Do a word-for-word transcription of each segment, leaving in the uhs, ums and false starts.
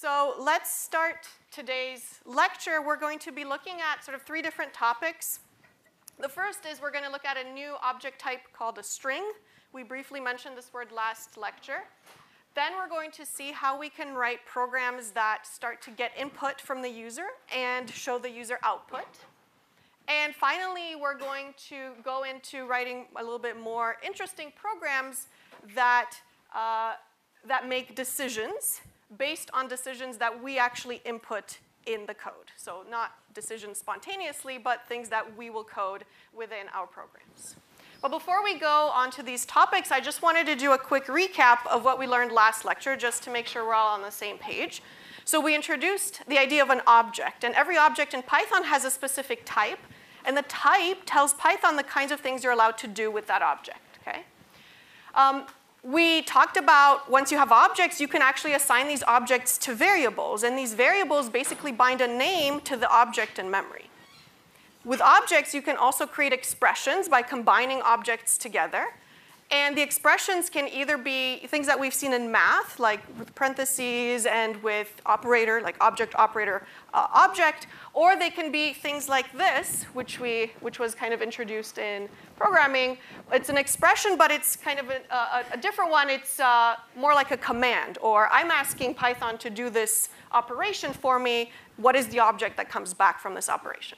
So let's start today's lecture. We're going to be looking at sort of three different topics. The first is we're going to look at a new object type called a string. We briefly mentioned this word last lecture. Then we're going to see how we can write programs that start to get input from the user and show the user output. And finally, we're going to go into writing a little bit more interesting programs that, uh, that make decisions based on decisions that we actually input in the code. So not decisions spontaneously, but things that we will code within our programs. But before we go on to these topics, I just wanted to do a quick recap of what we learned last lecture, just to make sure we're all on the same page. So we introduced the idea of an object. And every object in Python has a specific type. And the type tells Python the kinds of things you're allowed to do with that object. Okay? Um, We talked about once you have objects, you can actually assign these objects to variables. And these variables basically bind a name to the object in memory. With objects, you can also create expressions by combining objects together. And the expressions can either be things that we've seen in math, like with parentheses and with operator, like object, operator, uh, object. Or they can be things like this, which, we, which was kind of introduced in programming. It's an expression, but it's kind of a, a, a different one. It's uh, more like a command. Or I'm asking Python to do this operation for me. What is the object that comes back from this operation?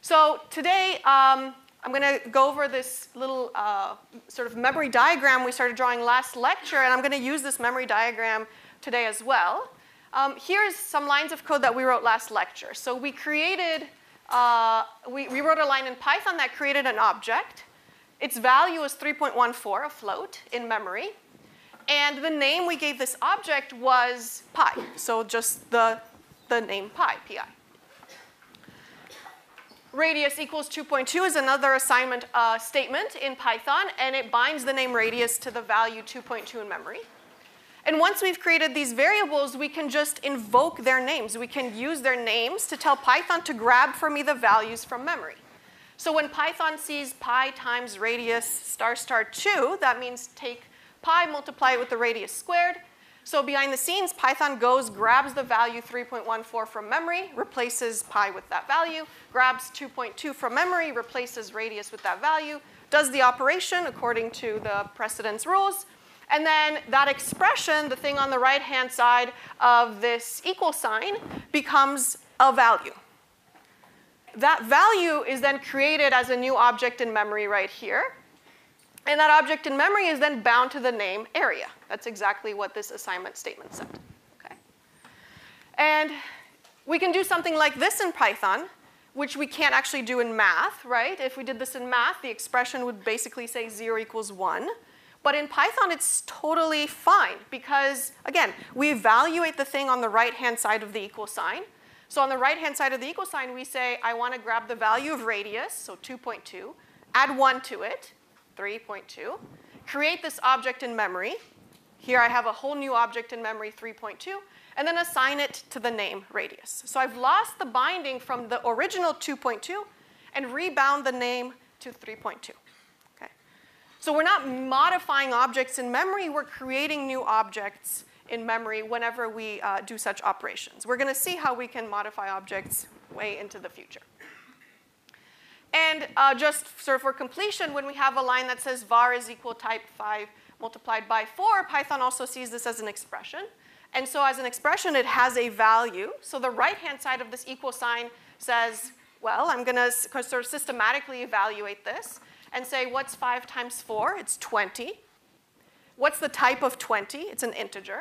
So today, um, I'm going to go over this little uh, sort of memory diagram we started drawing last lecture, and I'm going to use this memory diagram today as well. Um, here's some lines of code that we wrote last lecture. So we created, uh, we, we wrote a line in Python that created an object. Its value is three point one four, a float, in memory. And the name we gave this object was pi, so just the, the name pi, pi. Radius equals two point two is another assignment uh, statement in Python, and it binds the name radius to the value two point two in memory. And once we've created these variables, we can just invoke their names. We can use their names to tell Python to grab for me the values from memory. So when Python sees pi times radius star star two, that means take pi, multiply it with the radius squared. So behind the scenes, Python goes, grabs the value three point one four from memory, replaces pi with that value, grabs two point two from memory, replaces radius with that value, does the operation according to the precedence rules. And then that expression, the thing on the right-hand side of this equal sign, becomes a value. That value is then created as a new object in memory right here. And that object in memory is then bound to the name area. That's exactly what this assignment statement said. Okay? And we can do something like this in Python, which we can't actually do in math, right? If we did this in math, the expression would basically say zero equals one. But in Python, it's totally fine because, again, we evaluate the thing on the right-hand side of the equal sign. So on the right-hand side of the equal sign, we say, I want to grab the value of radius, so two point two, add one to it, three point two, create this object in memory. Here I have a whole new object in memory, three point two, and then assign it to the name radius. So I've lost the binding from the original two point two and rebound the name to three point two. Okay? So we're not modifying objects in memory. We're creating new objects in memory whenever we uh, do such operations. We're going to see how we can modify objects way into the future. And uh, just sort of for completion, when we have a line that says var is equal type five multiplied by four, Python also sees this as an expression. And so as an expression, it has a value. So the right-hand side of this equal sign says, well, I'm going to sort of systematically evaluate this and say, what's five times four? It's twenty. What's the type of twenty? It's an integer.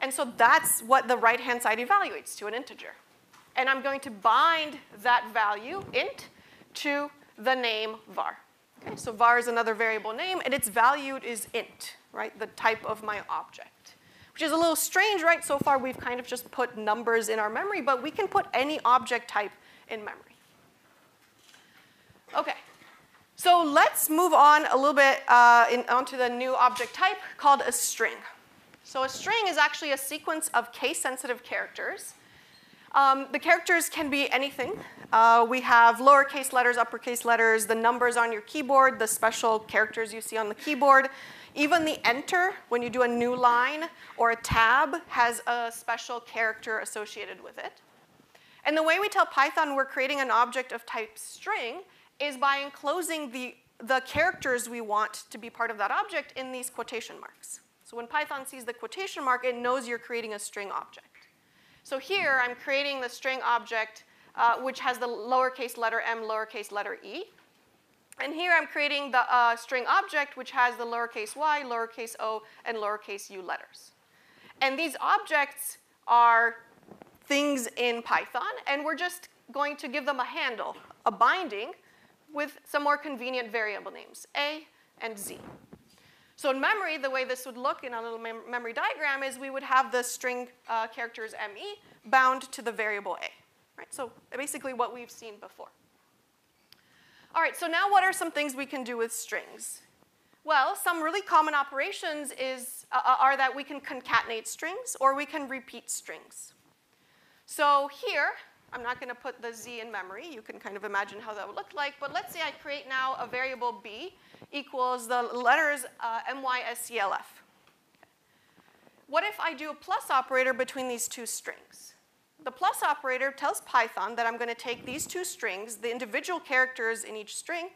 And so that's what the right-hand side evaluates to, an integer. And I'm going to bind that value, int, to the name var. Okay, so var is another variable name, and its value is int, right? The type of my object, which is a little strange, right? So far, we've kind of just put numbers in our memory, but we can put any object type in memory. OK, so let's move on a little bit uh, in, onto the new object type called a string. So a string is actually a sequence of case-sensitive characters. Um, the characters can be anything. Uh, we have lowercase letters, uppercase letters, the numbers on your keyboard, the special characters you see on the keyboard, Even the enter, when you do a new line or a tab, has a special character associated with it. And the way we tell Python we're creating an object of type string is by enclosing the, the characters we want to be part of that object in these quotation marks. So when Python sees the quotation mark, it knows you're creating a string object. So here, I'm creating the string object uh, which has the lowercase letter m, lowercase letter e. And here, I'm creating the uh, string object which has the lowercase y, lowercase o, and lowercase u letters. And these objects are things in Python, and we're just going to give them a handle, a binding, with some more convenient variable names, a and z. So in memory, the way this would look in a little mem memory diagram is we would have the string uh, characters me bound to the variable a. Right? So basically what we've seen before. All right, so now what are some things we can do with strings? Well, some really common operations is, uh, are that we can concatenate strings or we can repeat strings. So here, I'm not going to put the z in memory. You can kind of imagine how that would look like. But let's say I create now a variable b equals the letters uh, myself. What if I do a plus operator between these two strings? The plus operator tells Python that I'm going to take these two strings, the individual characters in each string,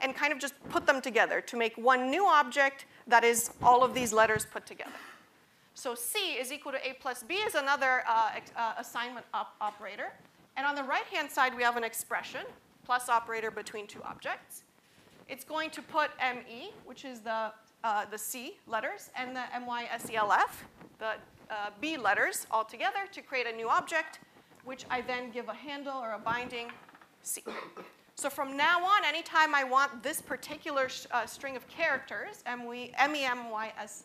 and kind of just put them together to make one new object that is all of these letters put together. So c is equal to a plus b is another uh, uh, assignment op operator. And on the right-hand side, we have an expression, plus operator between two objects. It's going to put me, which is the, uh, the c letters, and the myself, the uh, b letters, all together to create a new object, which I then give a handle or a binding, c. So from now on, anytime I want this particular uh, string of characters, myself,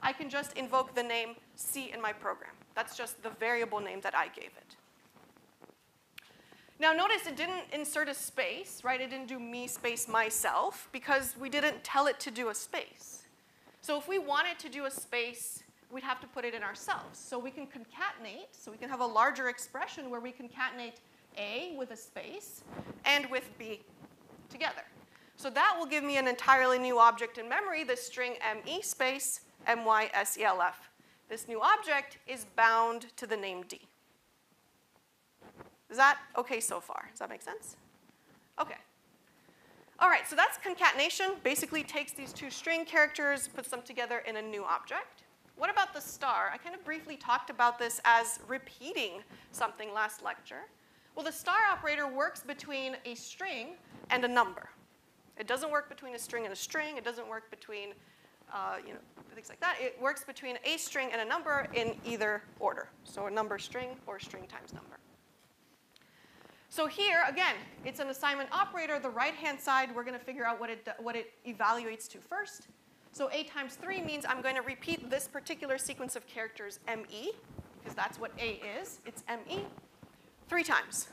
I can just invoke the name c in my program. That's just the variable name that I gave it. Now notice it didn't insert a space, right? It didn't do me space myself because we didn't tell it to do a space. So if we wanted to do a space, we'd have to put it in ourselves. So we can concatenate, so we can have a larger expression where we concatenate A with a space and with B together. So that will give me an entirely new object in memory, the string me space myself. This new object is bound to the name D. Is that okay so far? Does that make sense? Okay. All right, so that's concatenation. Basically takes these two string characters, puts them together in a new object. What about the star? I kind of briefly talked about this as repeating something last lecture. Well, the star operator works between a string and a number. It doesn't work between a string and a string. It doesn't work between uh, you know, things like that. It works between a string and a number in either order. So a number string or string times number. So here, again, it's an assignment operator. The right-hand side, we're going to figure out what it, what it evaluates to first. So a times three means I'm going to repeat this particular sequence of characters, me, because that's what a is. It's me, three times.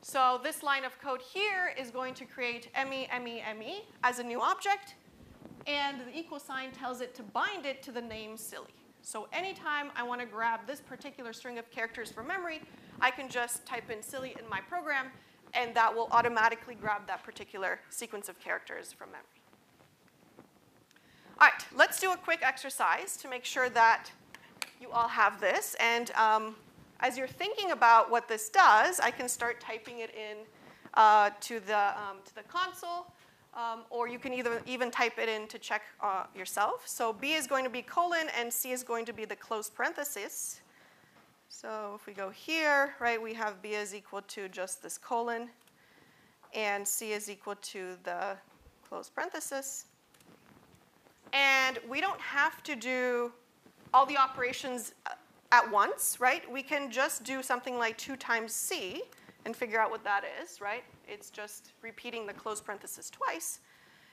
So this line of code here is going to create me, me, me as a new object. And the equal sign tells it to bind it to the name silly. So anytime I want to grab this particular string of characters from memory, I can just type in silly in my program, and that will automatically grab that particular sequence of characters from memory. All right, let's do a quick exercise to make sure that you all have this. And um, as you're thinking about what this does, I can start typing it in uh, to, the, um, to the console, um, or you can either even type it in to check uh, yourself. So B is going to be colon, and C is going to be the closed parenthesis. So if we go here, right, we have B is equal to just this colon, and C is equal to the close parenthesis. And we don't have to do all the operations at once, right? We can just do something like two times C and figure out what that is, right? It's just repeating the close parenthesis twice.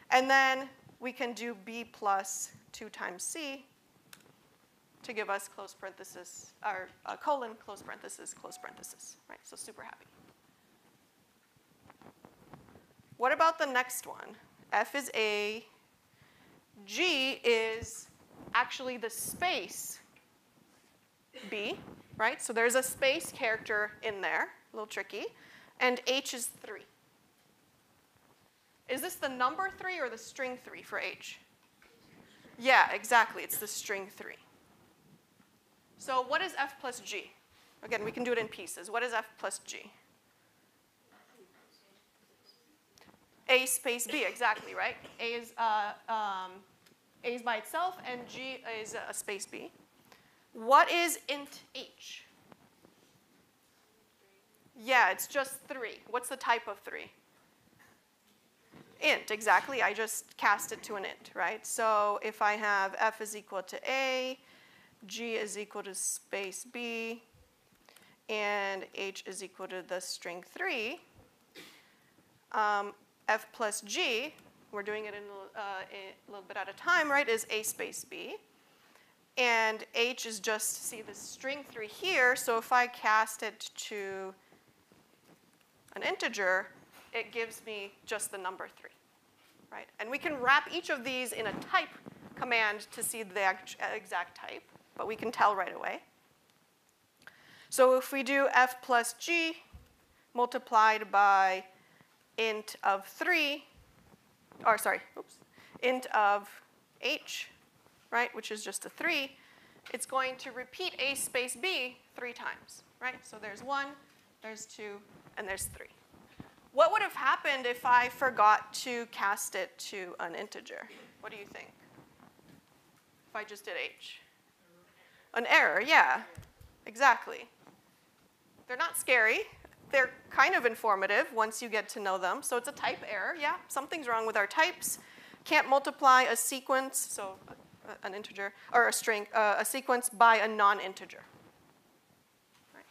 And then we can do B plus two times C to give us close parenthesis, or uh, colon, close parenthesis, close parenthesis, right? So super happy. What about the next one? F is A, G is actually the space B, right? So there's a space character in there, a little tricky, and H is three. Is this the number three or the string three for H? Yeah, exactly. It's the string three. So what is f plus g? Again, we can do it in pieces. What is f plus g? A space b, exactly, right? A is, uh, um, A is by itself, and g is a space b. What is int h? Yeah, it's just three. What's the type of three? Int, exactly. I just cast it to an int, right? So if I have f is equal to a, g is equal to space b, and h is equal to the string three, um, f plus g, we're doing it in uh, a little bit at a time, right, is a space b. And h is just, see, the string three here. So if I cast it to an integer, it gives me just the number three, right? And we can wrap each of these in a type command to see the exact type, but we can tell right away. So if we do f plus g multiplied by int of three, or sorry, oops, int of h, right, which is just a three, it's going to repeat a space b three times, right? So there's one, there's two, and there's three. What would have happened if I forgot to cast it to an integer? What do you think? If I just did h? An error, yeah, exactly. They're not scary. They're kind of informative once you get to know them. So it's a type error, yeah. Something's wrong with our types. Can't multiply a sequence, so an integer, or a string, uh, a sequence by a non-integer. Right.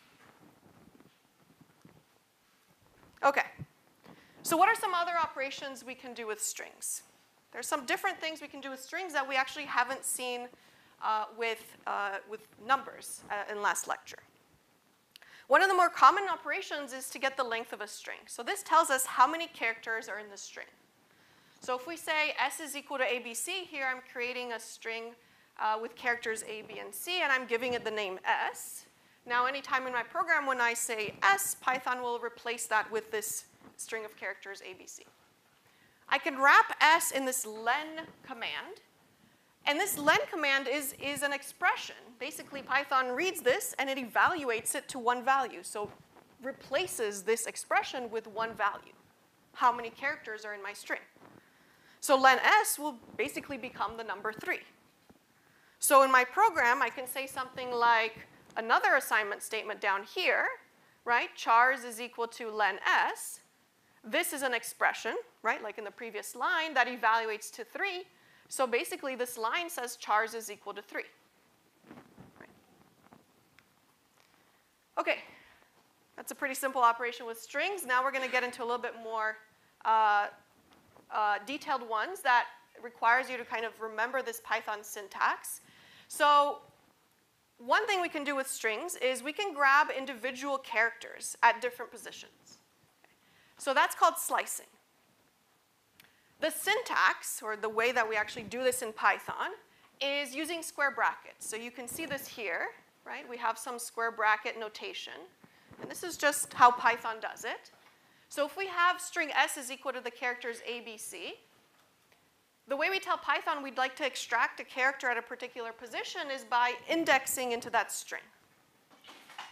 Okay. So what are some other operations we can do with strings? There's some different things we can do with strings that we actually haven't seen uh, with, uh, with numbers uh, in last lecture. One of the more common operations is to get the length of a string. So this tells us how many characters are in the string. So if we say S is equal to A B C, here I'm creating a string uh, with characters A, B, and C, and I'm giving it the name S. Now anytime in my program when I say S, Python will replace that with this string of characters A, B, C. I can wrap S in this len command. And this len command is, is an expression. Basically, Python reads this, and it evaluates it to one value. So replaces this expression with one value. How many characters are in my string? So len s will basically become the number three. So in my program, I can say something like another assignment statement down here, right? Chars is equal to len s. This is an expression, right, like in the previous line, that evaluates to three. So basically, this line says chars is equal to three. Right. OK, that's a pretty simple operation with strings. Now we're going to get into a little bit more uh, uh, detailed ones that requires you to kind of remember this Python syntax. So one thing we can do with strings is we can grab individual characters at different positions. So that's called slicing. The syntax, or the way that we actually do this in Python, is using square brackets. So you can see this here, right? We have some square bracket notation. And this is just how Python does it. So if we have string S is equal to the characters A, B, C, the way we tell Python we'd like to extract a character at a particular position is by indexing into that string.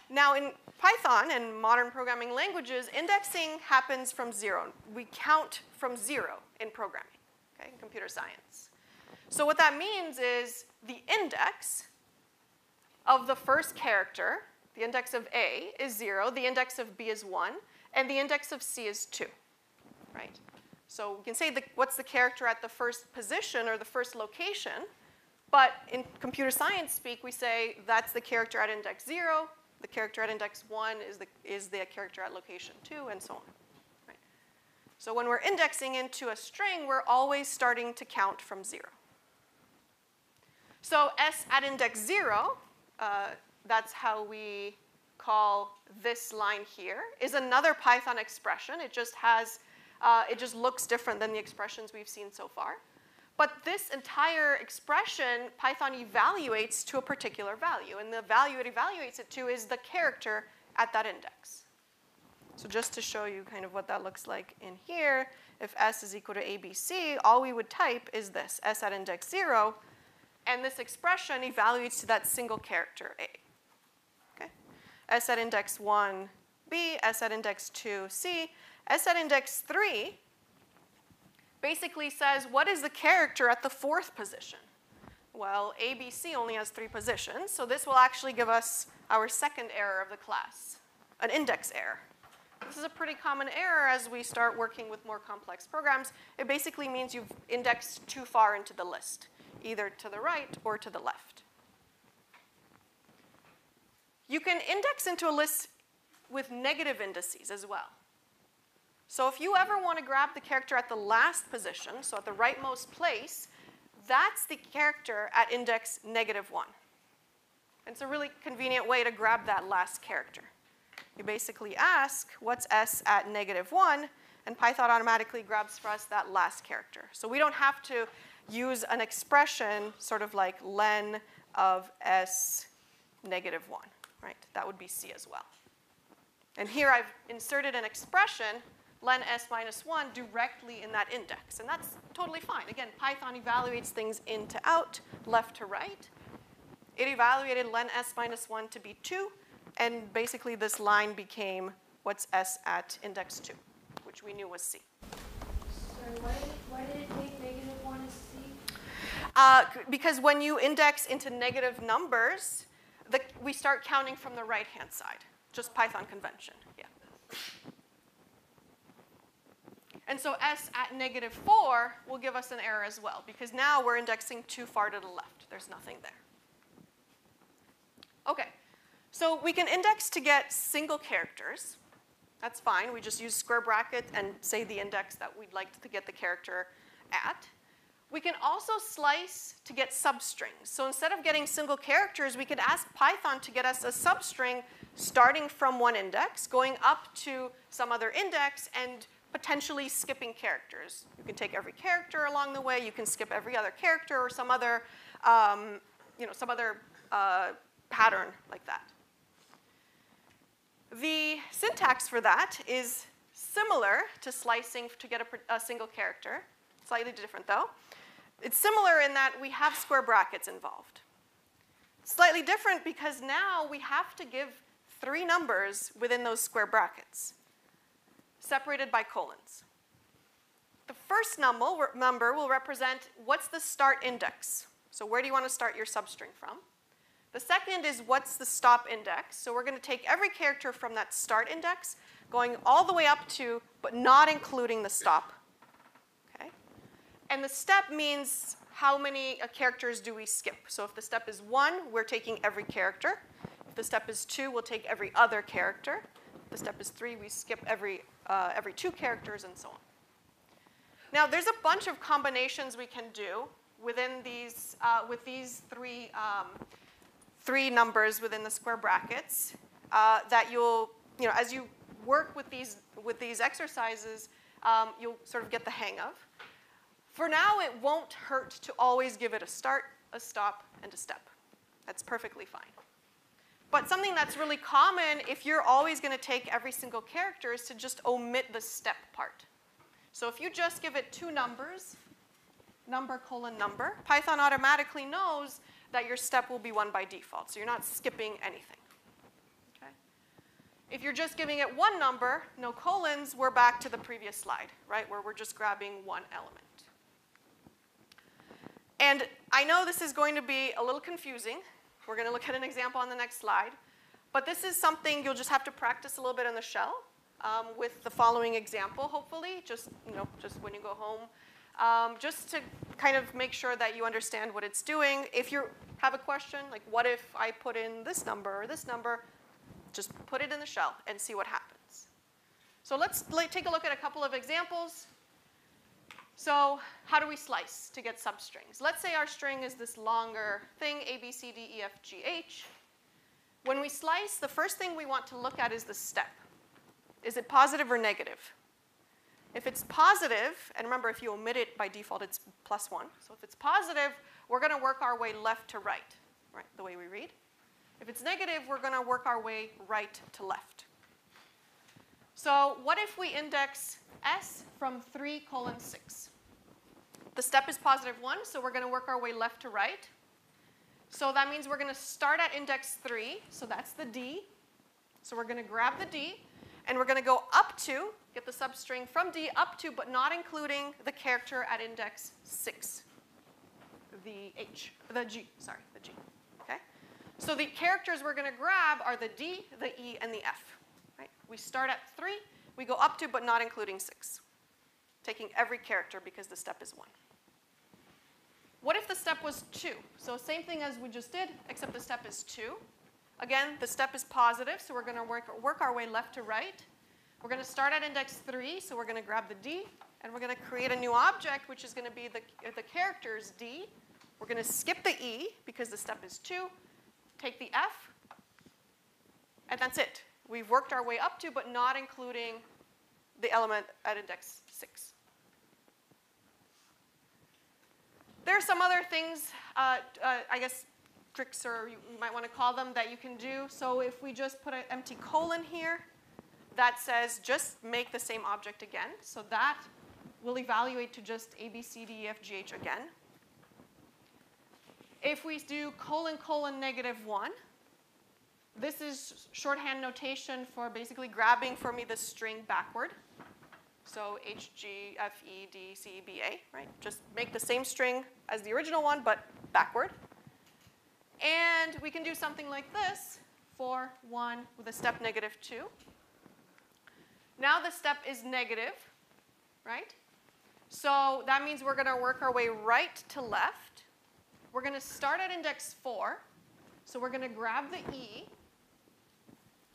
Now in Python and modern programming languages, indexing happens from zero. We count from zero in programming, okay, in computer science. So what that means is the index of the first character, the index of A is zero, the index of B is one, and the index of C is two, right? So we can say the, what's the character at the first position or the first location, but in computer science speak, we say that's the character at index zero, the character at index one is the, is the character at location two, and so on. Right? So when we're indexing into a string, we're always starting to count from zero. So S at index zero, uh, that's how we call this line here, is another Python expression. It just has, uh, it just looks different than the expressions we've seen so far. But this entire expression, Python evaluates to a particular value. And the value it evaluates it to is the character at that index. So just to show you kind of what that looks like in here, if S is equal to A B C, all we would type is this, S at index zero, and this expression evaluates to that single character A. Okay? S at index one, B, S at index two, C. S at index three basically says, what is the character at the fourth position? Well, A, B, C only has three positions, so this will actually give us our second error of the class, an index error. This is a pretty common error as we start working with more complex programs. It basically means you've indexed too far into the list, either to the right or to the left. You can index into a list with negative indices as well. So if you ever want to grab the character at the last position, so at the rightmost place, that's the character at index negative one. It's a really convenient way to grab that last character. You basically ask, what's S at negative one? And Python automatically grabs for us that last character. So we don't have to use an expression sort of like len of S negative one, right? That would be C as well. And here I've inserted an expression, len S minus one, directly in that index. And that's totally fine. Again, Python evaluates things in to out, left to right. It evaluated len S minus one to be two. And basically, this line became what's S at index two, which we knew was C. So why, why did it take negative one as C? Uh, because when you index into negative numbers, the, we start counting from the right-hand side. Just Python convention, yeah. And so S at negative four will give us an error as well, because now we're indexing too far to the left. There's nothing there. OK. So we can index to get single characters. That's fine. We just use square bracket and say the index that we'd like to get the character at. We can also slice to get substrings. So instead of getting single characters, we could ask Python to get us a substring starting from one index, going up to some other index, and potentially skipping characters. You can take every character along the way. You can skip every other character or some other, um, you know, some other uh, pattern like that. The syntax for that is similar to slicing to get a, a single character, slightly different though. It's similar in that we have square brackets involved. Slightly different because now we have to give three numbers within those square brackets, separated by colons. The first number, number will represent what's the start index. So where do you want to start your substring from? The second is what's the stop index. So we're going to take every character from that start index, going all the way up to, but not including the stop. Okay? And the step means how many characters do we skip. So if the step is one, we're taking every character. If the step is two, we'll take every other character. If the step is three, we skip every, uh, every two characters, and so on. Now, there's a bunch of combinations we can do within these, uh, with these three um, three numbers within the square brackets uh, that you'll, you know, as you work with these, with these exercises, um, you'll sort of get the hang of. For now, it won't hurt to always give it a start, a stop, and a step. That's perfectly fine. But something that's really common if you're always going to take every single character is to just omit the step part. So if you just give it two numbers, number colon number, Python automatically knows that your step will be one by default. So you're not skipping anything. Okay? If you're just giving it one number, no colons, we're back to the previous slide, right, where we're just grabbing one element. And I know this is going to be a little confusing. We're going to look at an example on the next slide. But this is something you'll just have to practice a little bit in the shell um, with the following example, hopefully, just, you know, just when you go home. Um, just to kind of make sure that you understand what it's doing. If you have a question, like what if I put in this number or this number, just put it in the shell and see what happens. So let's take a look at a couple of examples. So how do we slice to get substrings? Let's say our string is this longer thing, A, B, C, D, E, F, G, H. When we slice, the first thing we want to look at is the step. Is it positive or negative? If it's positive, and remember, if you omit it by default, it's plus one. So if it's positive, we're going to work our way left to right, right, the way we read. If it's negative, we're going to work our way right to left. So what if we index S from three colon six? The step is positive one, so we're going to work our way left to right. So that means we're going to start at index three. So that's the D. So we're going to grab the D, and we're going to go up to, get the substring from D up to, but not including the character at index six, the H, the G, sorry, the G. Okay? So the characters we're going to grab are the D, the E, and the F. Right? We start at three, we go up to, but not including six, taking every character because the step is one. What if the step was two? So same thing as we just did, except the step is two. Again, the step is positive, so we're going to work, work our way left to right. We're going to start at index three, so we're going to grab the D, and we're going to create a new object, which is going to be the, the characters D. We're going to skip the E, because the step is two, take the F, and that's it. We've worked our way up to, but not including the element at index six. There are some other things, uh, uh, I guess, tricks, or you, you might want to call them, that you can do. So if we just put an empty colon here, that says just make the same object again. So that will evaluate to just A, B, C, D, E, F, G, H again. If we do colon, colon, negative one, this is shorthand notation for basically grabbing for me the string backward. So H, G, F, E, D, C, B, A, right? Just make the same string as the original one, but backward. And we can do something like this for one with a step negative two. Now the step is negative, right? So that means we're going to work our way right to left. We're going to start at index four. So we're going to grab the E.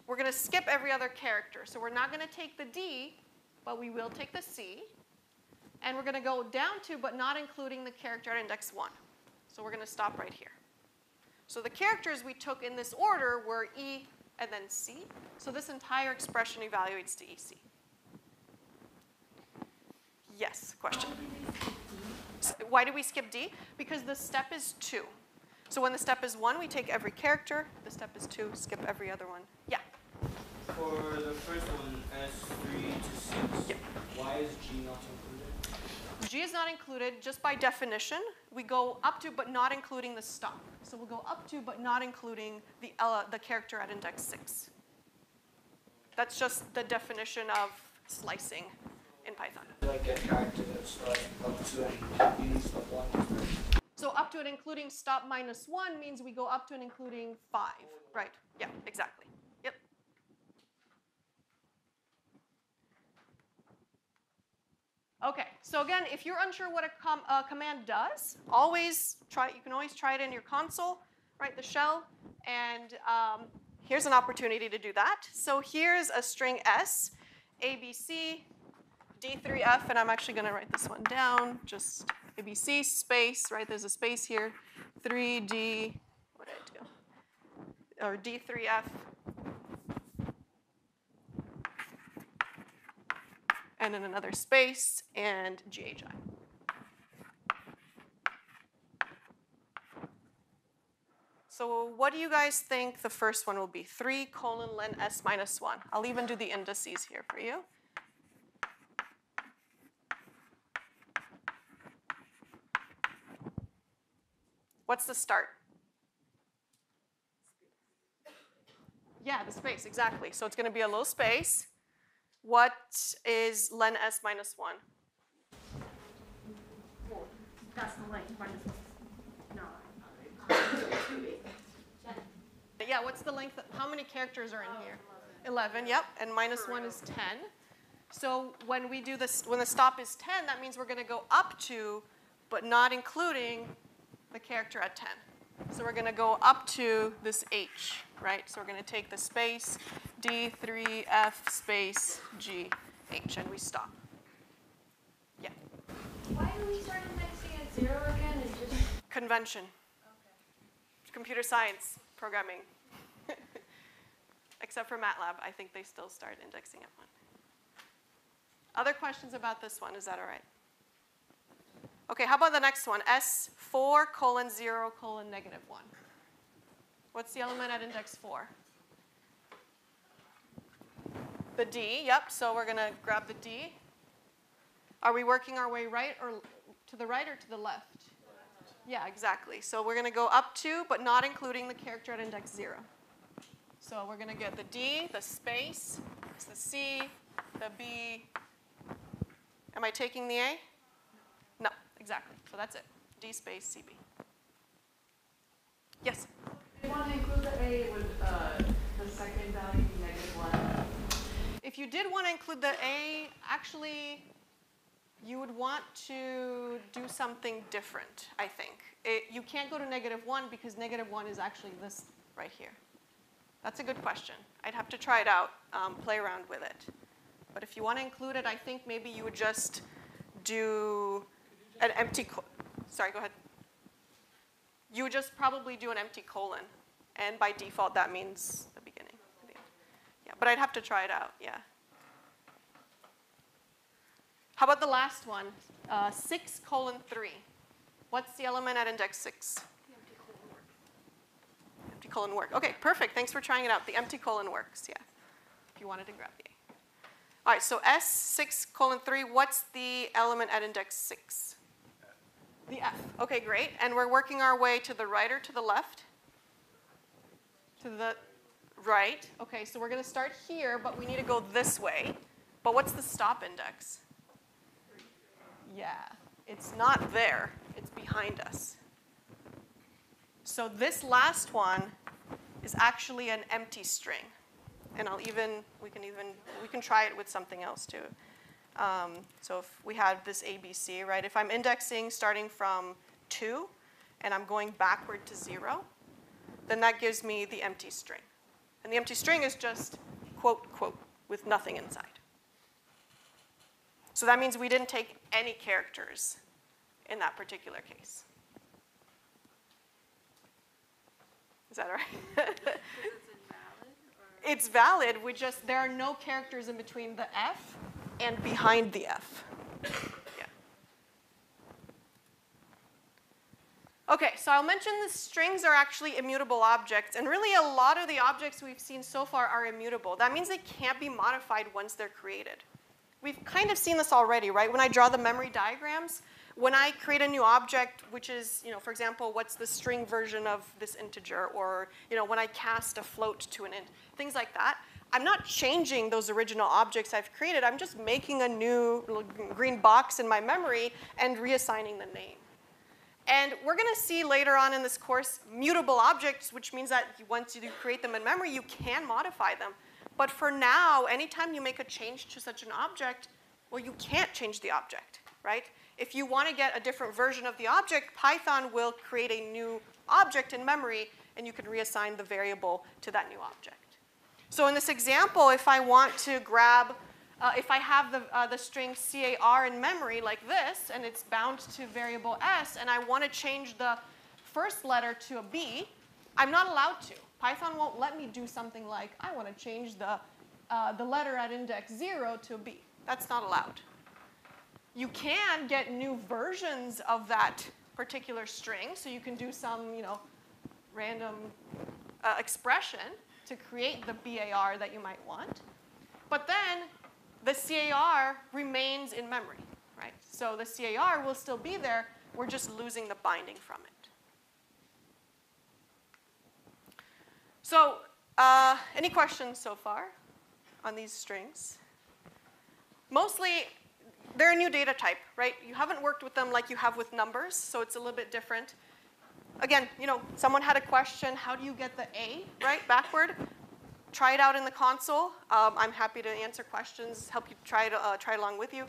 We're going to skip every other character. So we're not going to take the D, but we will take the C. And we're going to go down to, but not including the character at index one. So we're going to stop right here. So the characters we took in this order were E and then C. So this entire expression evaluates to E C. Yes, question? Why do we skip D? Because the step is two. So when the step is one, we take every character. The step is two, skip every other one. Yeah? For the first one, S three to six, yep. Why is G not included? G is not included just by definition. We go up to, but not including the stop. So we'll go up to, but not including the, L, the character at index six. That's just the definition of slicing in Python. Like a character that's like up to and including stop one. So up to and including stop minus one means we go up to and including five, right? Yeah, exactly. Yep. Okay, so again, if you're unsure what a com uh, command does, always try. You can always try it in your console, right? The shell, and um, here's an opportunity to do that. So here's a string S, A B C, D three F, and I'm actually going to write this one down. Just A B C space, right? There's a space here. three D, what did I do? Or D three F. And then another space, and G H I. So what do you guys think the first one will be? three colon len S minus one. I'll even do the indices here for you. What's the start? Yeah, the space, exactly. So it's going to be a little space. What is len S minus one? Four. That's the length minus nine. Yeah, what's the length? Of, how many characters are in oh, here? eleven. eleven, yep. And minus one is ten. So when we do this, when the stop is ten, that means we're going to go up to, but not including the character at ten. So we're going to go up to this H, right? So we're going to take the space. D three F space G H, and we stop. Yeah. Why do we start indexing at zero again? It's just convention. Okay. Computer science programming. Except for MATLAB, I think they still start indexing at one. Other questions about this one? Is that all right? Okay. How about the next one? S four colon zero colon negative one. What's the element at index four? The D, yep, so we're going to grab the D. Are we working our way right or to the right or to the left? Yeah, exactly. So we're going to go up to, but not including the character at index zero. So we're going to get the D, the space, the C, the B. Am I taking the A? No, exactly. So that's it. D space C B. Yes? If you want to include the A, would uh, the second value be negative one? If you did want to include the A, actually, you would want to do something different, I think. It, you can't go to negative one because negative one is actually this right here. That's a good question. I'd have to try it out, um, play around with it. But if you want to include it, I think maybe you would just do an empty, co sorry, go ahead. You would just probably do an empty colon. And by default, that means the beginning. Yeah, but I'd have to try it out, yeah. How about the last one? Uh, six colon three. What's the element at index six? The empty colon works. Empty colon work. Okay, perfect. Thanks for trying it out. The empty colon works, yeah. If you wanted to grab the A. All right, so S six colon three, what's the element at index six? The F. Okay, great. And we're working our way to the right or to the left? To the right. Okay, so we're going to start here, but we need to go this way. But what's the stop index? Yeah, it's not there. It's behind us. So this last one is actually an empty string, and I'll even we can even we can try it with something else too. Um, so if we had this A B C, right? If I'm indexing starting from two, and I'm going backward to zero, then that gives me the empty string, and the empty string is just quote quote with nothing inside. So that means we didn't take any characters in that particular case. Is that all right? Because it's invalid? Or? It's valid. We just, there are no characters in between the F and behind the F. Yeah. Okay, so I'll mention the strings are actually immutable objects. And really, a lot of the objects we've seen so far are immutable. That means they can't be modified once they're created. We've kind of seen this already, right? When I draw the memory diagrams, when I create a new object, which is, you know, for example, what's the string version of this integer, or, you know, when I cast a float to an int, things like that, I'm not changing those original objects I've created. I'm just making a new green box in my memory and reassigning the name. And we're going to see later on in this course mutable objects, which means that once you do create them in memory, you can modify them. But for now, anytime you make a change to such an object, well, you can't change the object, right? If you want to get a different version of the object, Python will create a new object in memory, and you can reassign the variable to that new object. So in this example, if I want to grab, uh, if I have the, uh, the string car in memory like this, and it's bound to variable s, and I want to change the first letter to a B, I'm not allowed to. Python won't let me do something like, I want to change the, uh, the letter at index zero to a B. That's not allowed. You can get new versions of that particular string. So you can do some, you know, random uh, expression to create the bar that you might want. But then the car remains in memory, right? So the car will still be there. We're just losing the binding from it. So uh, any questions so far on these strings? Mostly, they're a new data type, right? You haven't worked with them like you have with numbers, so it's a little bit different. Again, you know, someone had a question, how do you get the A, right, backward? Try it out in the console. Um, I'm happy to answer questions, help you try, to, uh, try along with you.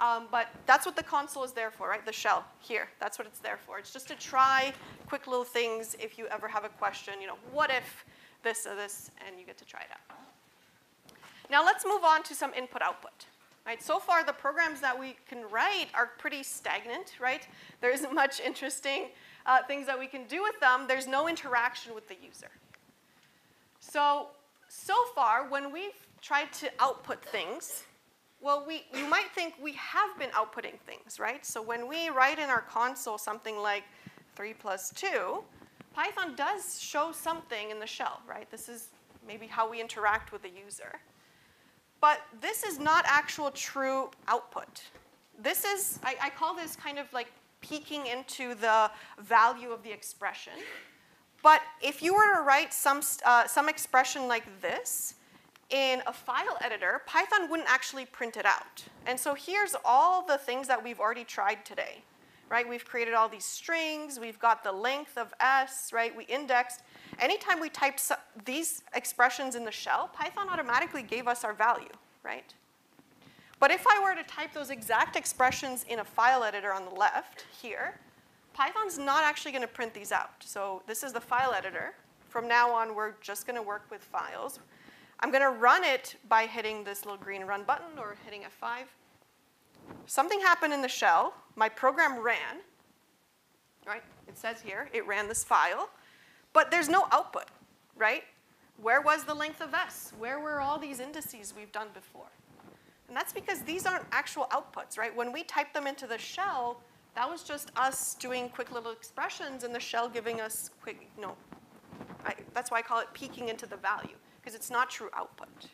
Um, but that's what the console is there for, right? The shell here, that's what it's there for. It's just to try quick little things if you ever have a question, you know, what if this or this, and you get to try it out. Now let's move on to some input-output, right? So far, the programs that we can write are pretty stagnant, right? There isn't much interesting uh, things that we can do with them. There's no interaction with the user. So, so far, when we've tried to output things, well, we, you might think we have been outputting things, right? So when we write in our console something like three plus two, Python does show something in the shell, right? This is maybe how we interact with the user. But this is not actual true output. This is, I, I call this kind of like peeking into the value of the expression. But if you were to write some, uh, some expression like this in a file editor, Python wouldn't actually print it out. And so here's all the things that we've already tried today, right? We've created all these strings. We've got the length of s, right? We indexed. Anytime we typed so these expressions in the shell, Python automatically gave us our value, right? But if I were to type those exact expressions in a file editor on the left here, Python's not actually going to print these out. So this is the file editor. From now on, we're just going to work with files. I'm going to run it by hitting this little green run button or hitting F five. Something happened in the shell. My program ran. Right? It says here it ran this file. But there's no output, right? Where was the length of s? Where were all these indices we've done before? And that's because these aren't actual outputs, right? When we type them into the shell, that was just us doing quick little expressions and the shell giving us quick, you know, I, that's why I call it peeking into the value, because it's not true output.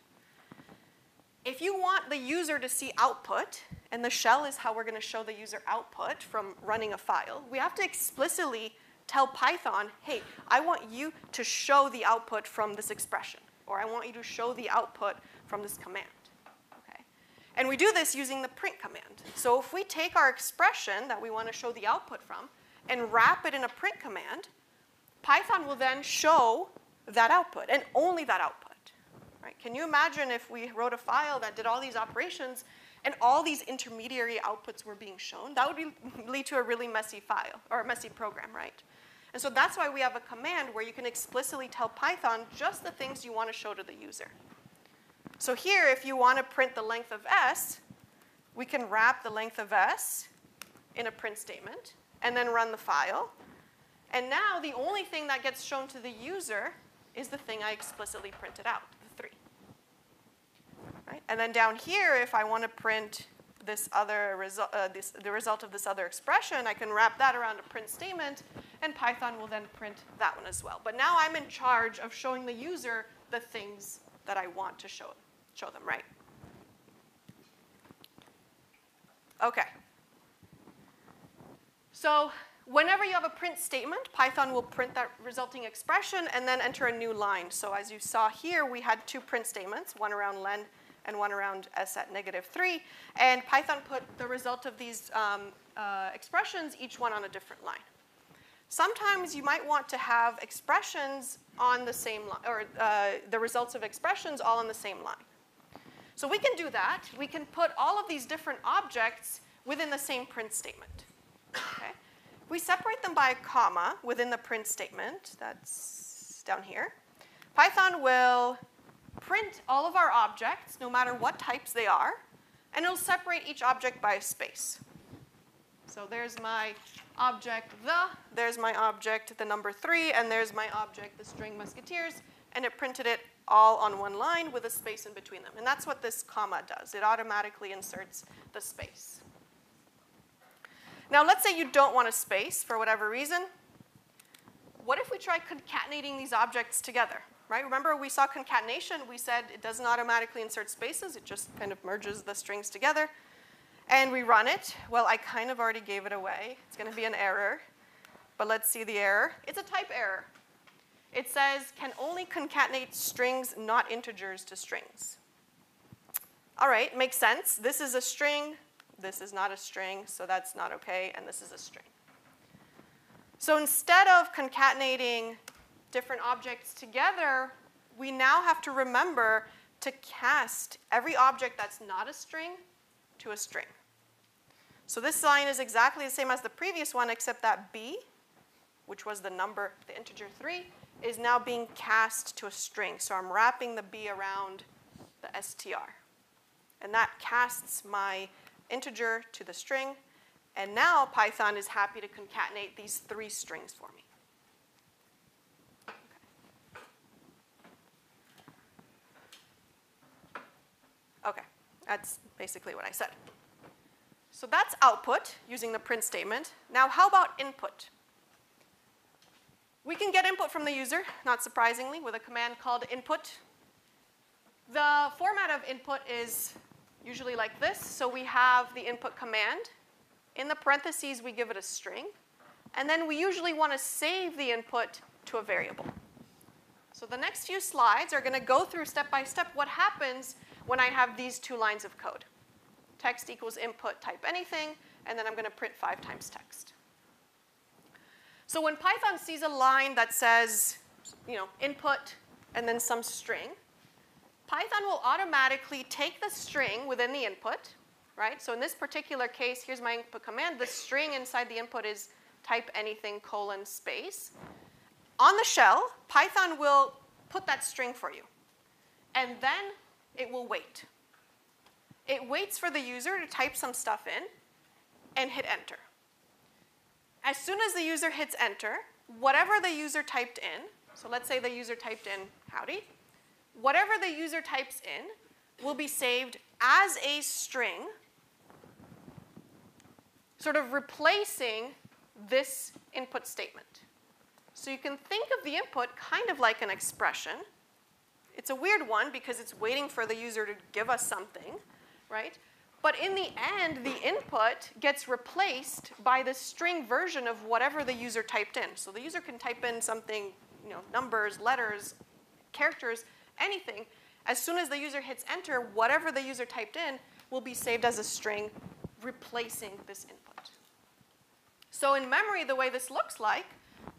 If you want the user to see output, and the shell is how we're going to show the user output from running a file, we have to explicitly tell Python, hey, I want you to show the output from this expression, or I want you to show the output from this command. And we do this using the print command. So if we take our expression that we want to show the output from and wrap it in a print command, Python will then show that output and only that output. Right? Can you imagine if we wrote a file that did all these operations and all these intermediary outputs were being shown? That would be, lead to a really messy file or a messy program, right? And so that's why we have a command where you can explicitly tell Python just the things you want to show to the user. So here, if you want to print the length of s, we can wrap the length of s in a print statement and then run the file. And now the only thing that gets shown to the user is the thing I explicitly printed out, the three. Right? And then down here, if I want to print this other result, uh, this, the result of this other expression, I can wrap that around a print statement, and Python will then print that one as well. But now I'm in charge of showing the user the things that I want to show them. Show them, right? Okay. So whenever you have a print statement, Python will print that resulting expression and then enter a new line. So as you saw here, we had two print statements, one around len and one around s at negative three. And Python put the result of these um, uh, expressions, each one on a different line. Sometimes you might want to have expressions on the same line, or uh, the results of expressions all on the same line. So we can do that. We can put all of these different objects within the same print statement. Okay? We separate them by a comma within the print statement. That's down here. Python will print all of our objects, no matter what types they are, and it'll separate each object by a space. So there's my object the, there's my object the number three, and there's my object the string musketeers. And it printed it all on one line with a space in between them. And that's what this comma does. It automatically inserts the space. Now, let's say you don't want a space for whatever reason. What if we try concatenating these objects together? Right? Remember, we saw concatenation. We said it doesn't automatically insert spaces. It just kind of merges the strings together. And we run it. Well, I kind of already gave it away. It's going to be an error. But let's see the error. It's a type error. It says, can only concatenate strings, not integers, to strings. All right, makes sense. This is a string. This is not a string, so that's not OK. And this is a string. So instead of concatenating different objects together, we now have to remember to cast every object that's not a string to a string. So this line is exactly the same as the previous one, except that b, which was the number, the integer three, is now being cast to a string. So I'm wrapping the b around the str. And that casts my integer to the string. And now Python is happy to concatenate these three strings for me. Okay. Okay, that's basically what I said. So that's output using the print statement. Now, how about input? We can get input from the user, not surprisingly, with a command called input. The format of input is usually like this. So we have the input command, In the parentheses, we give it a string. And then we usually want to save the input to a variable. So the next few slides are going to go through step by step what happens when I have these two lines of code. Text equals input type anything, and then I'm going to print five times text. So when Python sees a line that says, you know, input and then some string, Python will automatically take the string within the input, right? So in this particular case, here's my input command. The string inside the input is type anything colon space. On the shell, Python will put that string for you, and then it will wait. It waits for the user to type some stuff in and hit enter. As soon as the user hits enter, whatever the user typed in, so let's say the user typed in howdy, whatever the user types in will be saved as a string, sort of replacing this input statement. So you can think of the input kind of like an expression. It's a weird one because it's waiting for the user to give us something, right? But in the end, the input gets replaced by the string version of whatever the user typed in. So the user can type in something, you know, numbers, letters, characters, anything. As soon as the user hits enter, whatever the user typed in will be saved as a string replacing this input. So in memory, the way this looks like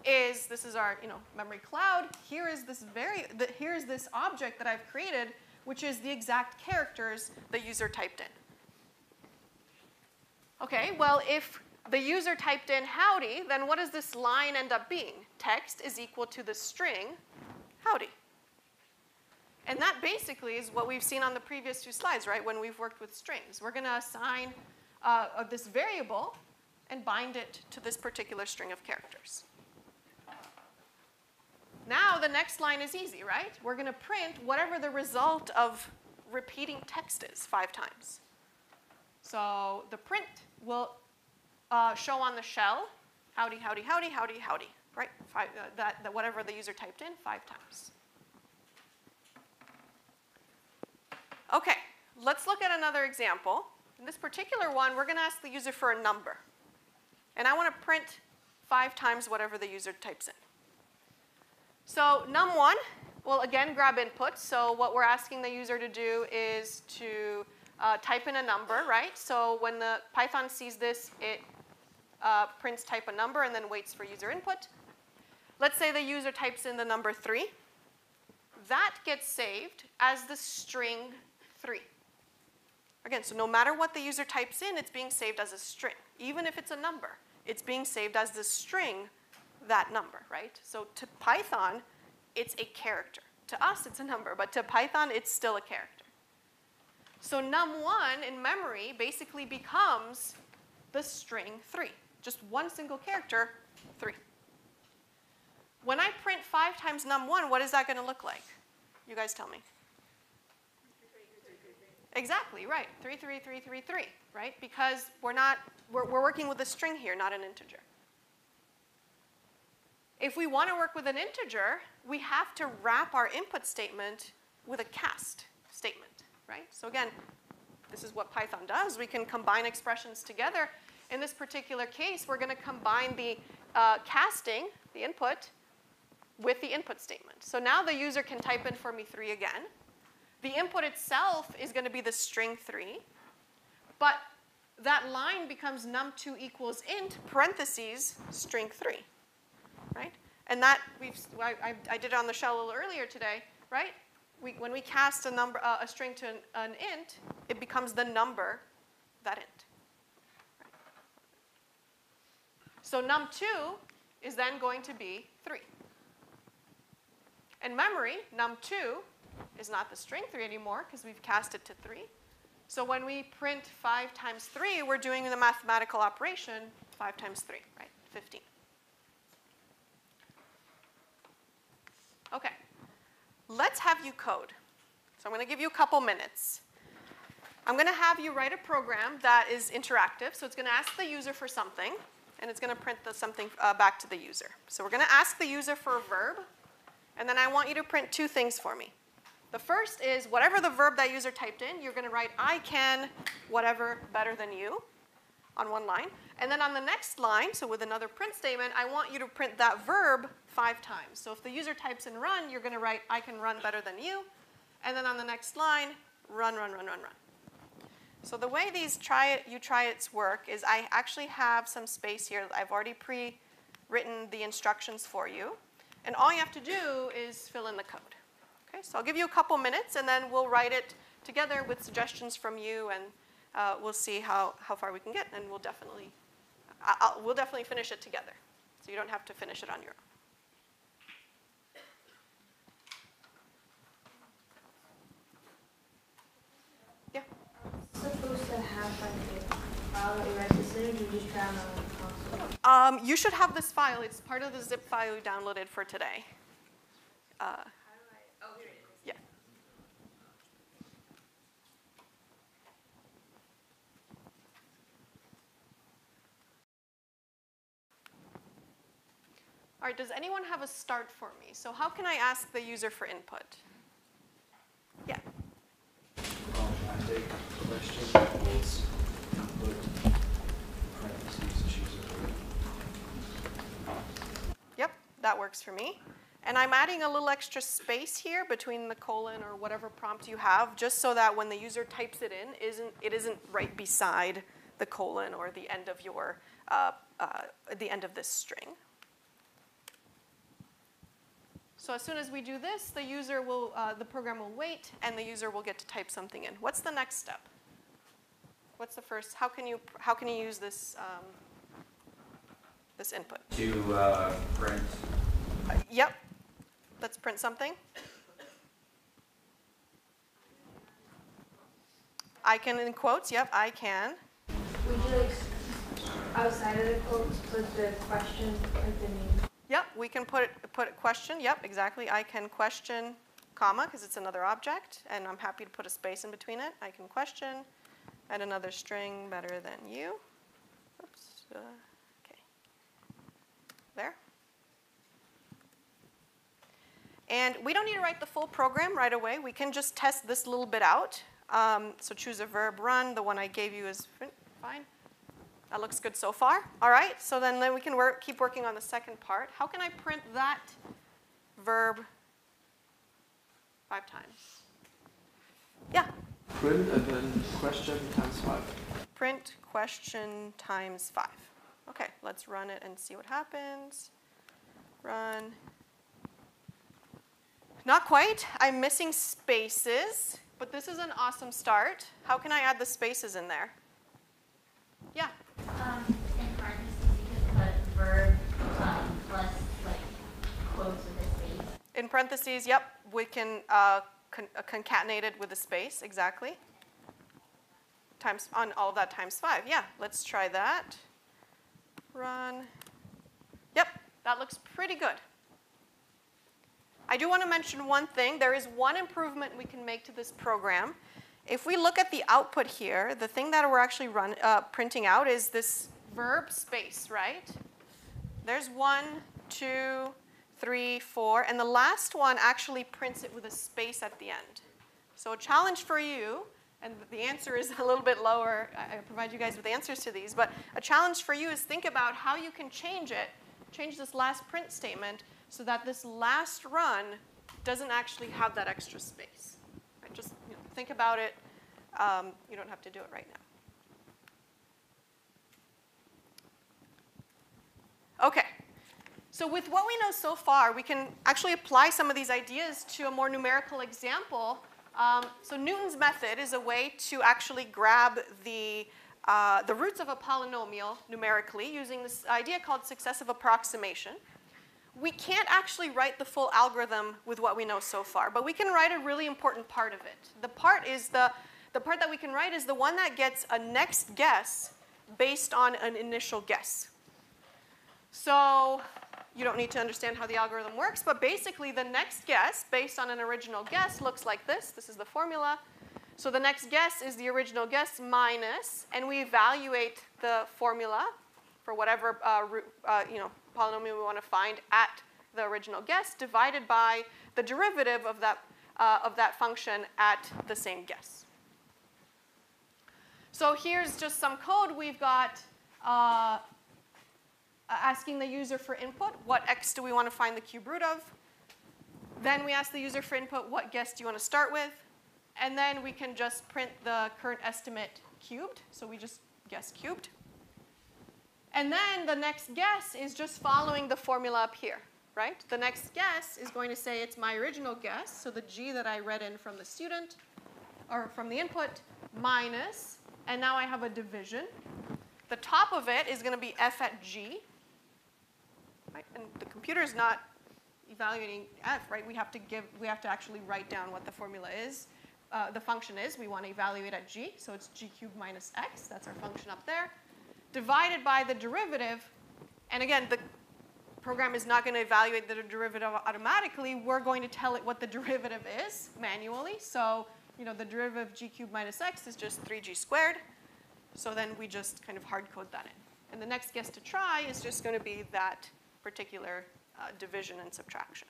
is this is our, you know, memory cloud. Here is this very, the, here is this object that I've created, which is the exact characters the user typed in. Okay, well, if the user typed in howdy, then what does this line end up being? Text is equal to the string howdy. And that basically is what we've seen on the previous two slides, right, when we've worked with strings. We're going to assign uh, this variable and bind it to this particular string of characters. Now the next line is easy, right? We're going to print whatever the result of repeating text is five times. So the print will uh, show on the shell, howdy, howdy, howdy, howdy, howdy, right? Five, uh, that, that whatever the user typed in five times. Okay, let's look at another example. In this particular one, we're going to ask the user for a number. And I want to print five times whatever the user types in. So num one will again grab input. So what we're asking the user to do is to Uh, type in a number, right? So when the Python sees this, it uh, prints type a number and then waits for user input. Let's say the user types in the number three. That gets saved as the string three. Again, so no matter what the user types in, it's being saved as a string. Even if it's a number, it's being saved as the string, that number, right? So to Python, it's a character. To us, it's a number, but to Python, it's still a character. So num one in memory basically becomes the string three. Just one single character, three. When I print five times num one, what is that going to look like? You guys tell me. Exactly, right. three three three three three, right? Because we're not we're, we're working with a string here, not an integer. If we want to work with an integer, we have to wrap our input statement with a cast statement. Right? So again, this is what Python does. We can combine expressions together. In this particular case, we're going to combine the uh, casting, the input, with the input statement. So now the user can type in for me three again. The input itself is going to be the string three. But that line becomes num two equals int parentheses string three. Right? And that, we've, I, I did it on the shell a little earlier today, right? We, when we cast a, number, uh, a string to an, an int, it becomes the number, that int. Right. So num two is then going to be three. In memory, num two is not the string three anymore because we've cast it to three. So when we print five times three, we're doing the mathematical operation five times three, right, fifteen. OK. Let's have you code. So I'm going to give you a couple minutes. I'm going to have you write a program that is interactive. So it's going to ask the user for something, and it's going to print the something uh, back to the user. So we're going to ask the user for a verb, and then I want you to print two things for me. The first is whatever the verb that user typed in, you're going to write I can whatever better than you. on one line. And then on the next line, so with another print statement, I want you to print that verb five times. So if the user types in run, you're going to write, I can run better than you. And then on the next line, run, run, run, run, run. So the way these try it, you try it's work is I actually have some space here. I've already pre-written the instructions for you. And all you have to do is fill in the code. Okay, so I'll give you a couple minutes, and then we'll write it together with suggestions from you, and uh, we'll see how, how far we can get, and we'll definitely, I'll, we'll definitely finish it together. So you don't have to finish it on your own. Yeah? Supposed to have like a file that we write this in, or do you just try on the console? Um, you should have this file. It's part of the zip file you downloaded for today. Uh, how do I, oh, here it is. Yeah. All right, does anyone have a start for me? So how can I ask the user for input? Yeah. I think the question was input parentheses choose a verb. Yep, that works for me. And I'm adding a little extra space here between the colon or whatever prompt you have, just so that when the user types it in, isn't it isn't right beside the colon or the end of your uh, uh, the end of this string. So as soon as we do this, the user will, uh, the program will wait, and the user will get to type something in. What's the next step? What's the first? How can you how can you use this um, this input? To uh, print. Uh, yep. Let's print something. I can in quotes. Yep, I can. Would you like outside of the quotes put the question or the name? Yep, we can put put question. Yep, exactly. I can question, comma, because it's another object, and I'm happy to put a space in between it. I can question, add another string better than you. Oops. Uh, okay. There. And we don't need to write the full program right away. We can just test this little bit out. Um, so choose a verb, run. The one I gave you is fine. That looks good so far. All right, so then, then we can work, keep working on the second part. How can I print that verb five times? Yeah? Print and then question times five. Print question times five. OK, let's run it and see what happens. Run. Not quite. I'm missing spaces. But this is an awesome start. How can I add the spaces in there? Yeah? Um, in parentheses, you can put verb um, plus like quotes with a space. In parentheses, yep, we can uh, con uh, concatenate it with a space, exactly. Times on all of that times five. Yeah, let's try that. Run. Yep, that looks pretty good. I do want to mention one thing. There is one improvement we can make to this program. If we look at the output here, the thing that we're actually run, uh, printing out is this verb space, right? There's one, two, three, four. And the last one actually prints it with a space at the end. So a challenge for you, and the answer is a little bit lower. I provide you guys with answers to these. But a challenge for you is think about how you can change it, change this last print statement, so that this last run doesn't actually have that extra space. Right? Just think about it. Um, you don't have to do it right now. OK. So with what we know so far, we can actually apply some of these ideas to a more numerical example. Um, so Newton's method is a way to actually grab the, uh, the roots of a polynomial numerically using this idea called successive approximation. We can't actually write the full algorithm with what we know so far, but we can write a really important part of it. The part is the, the part that we can write is the one that gets a next guess based on an initial guess. So you don't need to understand how the algorithm works, but basically the next guess based on an original guess looks like this. This is the formula. So the next guess is the original guess minus, and we evaluate the formula for whatever uh, uh, you know, polynomial we want to find at the original guess divided by the derivative of that, uh, of that function at the same guess. So here's just some code. We've got uh, asking the user for input. What x do we want to find the cube root of? Then we ask the user for input. What guess do you want to start with? And then we can just print the current estimate cubed. So we just guess cubed. And then the next guess is just following the formula up here, right? The next guess is going to say it's my original guess, so the g that I read in from the student, or from the input, minus, and now I have a division. The top of it is going to be f at g, right? And the computer is not evaluating f, right? We have to give, we have to actually write down what the formula is, uh, the function is. We want to evaluate at g, so it's g cubed minus x. That's our function up there, divided by the derivative. And again, the program is not going to evaluate the derivative automatically. We're going to tell it what the derivative is manually. So, you know, the derivative of g cubed minus x is just three g squared. So then we just kind of hard code that in. And the next guess to try is just going to be that particular uh, division and subtraction.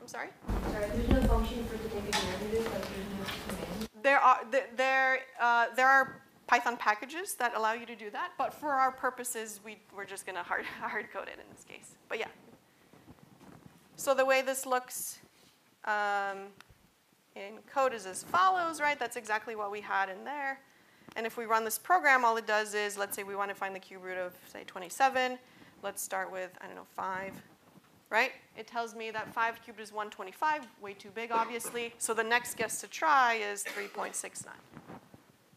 I'm sorry? Sorry, there's no function for taking derivatives, like there's no command. There are, there, uh, there are Python packages that allow you to do that. But for our purposes, we, we're just going to hard, hard code it in this case. But yeah. So the way this looks um, in code is as follows, right? That's exactly what we had in there. And if we run this program, all it does is, let's say we want to find the cube root of, say, twenty-seven. Let's start with, I don't know, five. Right? It tells me that five cubed is one hundred twenty-five, way too big, obviously. So the next guess to try is three point six nine.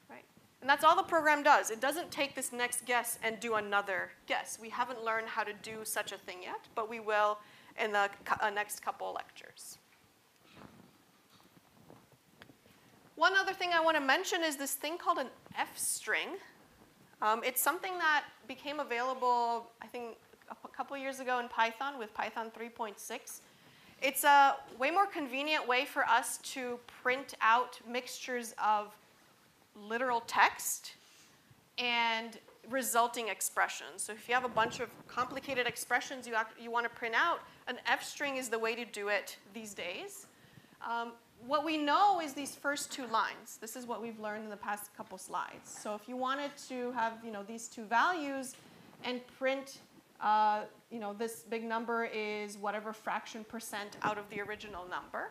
Right? And that's all the program does. It doesn't take this next guess and do another guess. We haven't learned how to do such a thing yet, but we will in the uh, next couple lectures. One other thing I want to mention is this thing called an F string. Um, it's something that became available, I think, a couple years ago in Python with Python three point six. It's a way more convenient way for us to print out mixtures of literal text and resulting expressions. So if you have a bunch of complicated expressions you, you want to print out, an F string is the way to do it these days. Um, what we know is these first two lines. This is what we've learned in the past couple slides. So if you wanted to have, you know, these two values and print Uh, you know, this big number is whatever fraction percent out of the original number.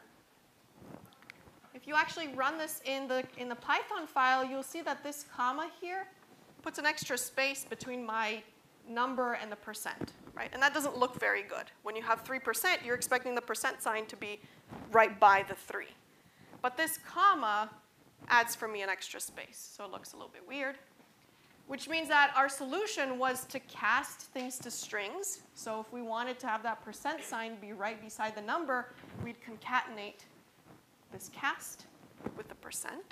If you actually run this in the, in the Python file, you'll see that this comma here puts an extra space between my number and the percent, right? And that doesn't look very good. When you have three percent, you're expecting the percent sign to be right by the three. But this comma adds for me an extra space, so it looks a little bit weird. Which means that our solution was to cast things to strings. So if we wanted to have that percent sign be right beside the number, we'd concatenate this cast with the percent.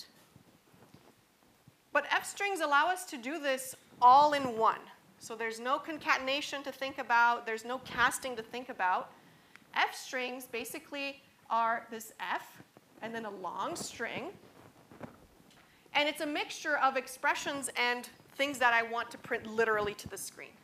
But F strings allow us to do this all in one. So there's no concatenation to think about. There's no casting to think about. F strings basically are this F and then a long string. And it's a mixture of expressions and things that I want to print literally to the screen.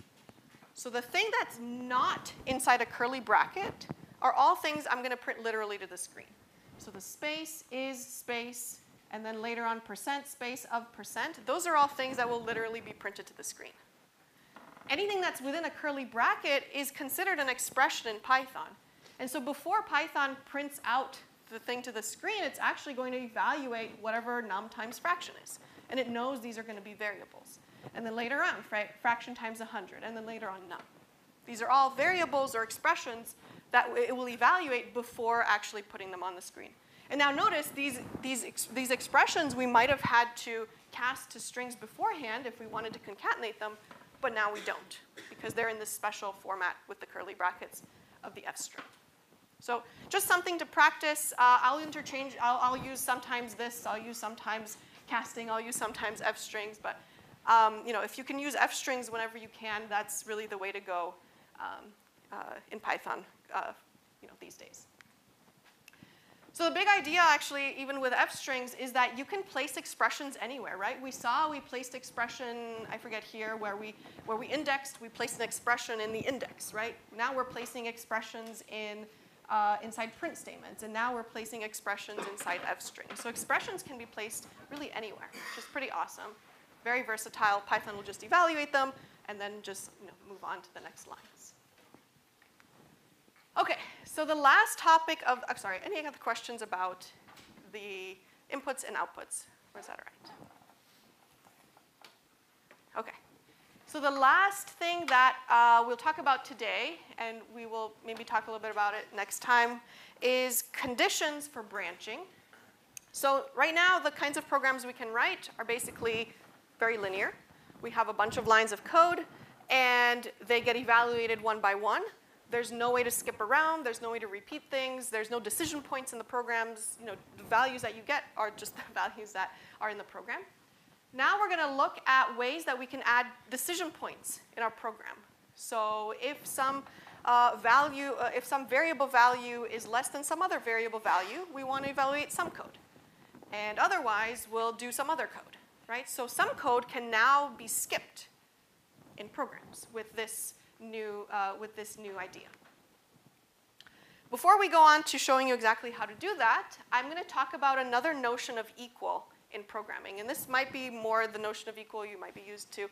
So the thing that's not inside a curly bracket are all things I'm going to print literally to the screen. So the space is space, and then later on percent space of percent. Those are all things that will literally be printed to the screen. Anything that's within a curly bracket is considered an expression in Python. And so before Python prints out the thing to the screen, it's actually going to evaluate whatever num times fraction is. And it knows these are going to be variables. And then later on, fra fraction times one hundred. And then later on, num. These are all variables or expressions that it will evaluate before actually putting them on the screen. And now notice these, these, ex these expressions we might have had to cast to strings beforehand if we wanted to concatenate them. But now we don't, because they're in this special format with the curly brackets of the F string. So just something to practice. Uh, I'll interchange. I'll, I'll use sometimes this. I'll use sometimes casting. I'll use sometimes F strings. But um, you know, if you can use F strings whenever you can, that's really the way to go um, uh, in Python uh, you know, these days. So the big idea, actually, even with F strings, is that you can place expressions anywhere, right? We saw we placed expression, I forget here, where we, where we indexed, we placed an expression in the index, right? Now we're placing expressions in uh, inside print statements, and now we're placing expressions inside f strings. So expressions can be placed really anywhere, which is pretty awesome. Very versatile. Python will just evaluate them and then just you know, move on to the next lines. Okay, so the last topic of, I'm sorry, any other questions about the inputs and outputs? Or is that all right? Okay, so the last thing that uh, we'll talk about today, and we will maybe talk a little bit about it next time, is conditions for branching. So right now, the kinds of programs we can write are basically very linear. We have a bunch of lines of code, and they get evaluated one by one. There's no way to skip around. There's no way to repeat things. There's no decision points in the programs. You know, the values that you get are just the values that are in the program. Now we're going to look at ways that we can add decision points in our program. So if some uh, value, uh, if some variable value is less than some other variable value, we want to evaluate some code. And otherwise, we'll do some other code, right? So some code can now be skipped in programs with this new, uh, with this new idea. Before we go on to showing you exactly how to do that, I'm going to talk about another notion of equal in programming. And this might be more the notion of equal you might be used to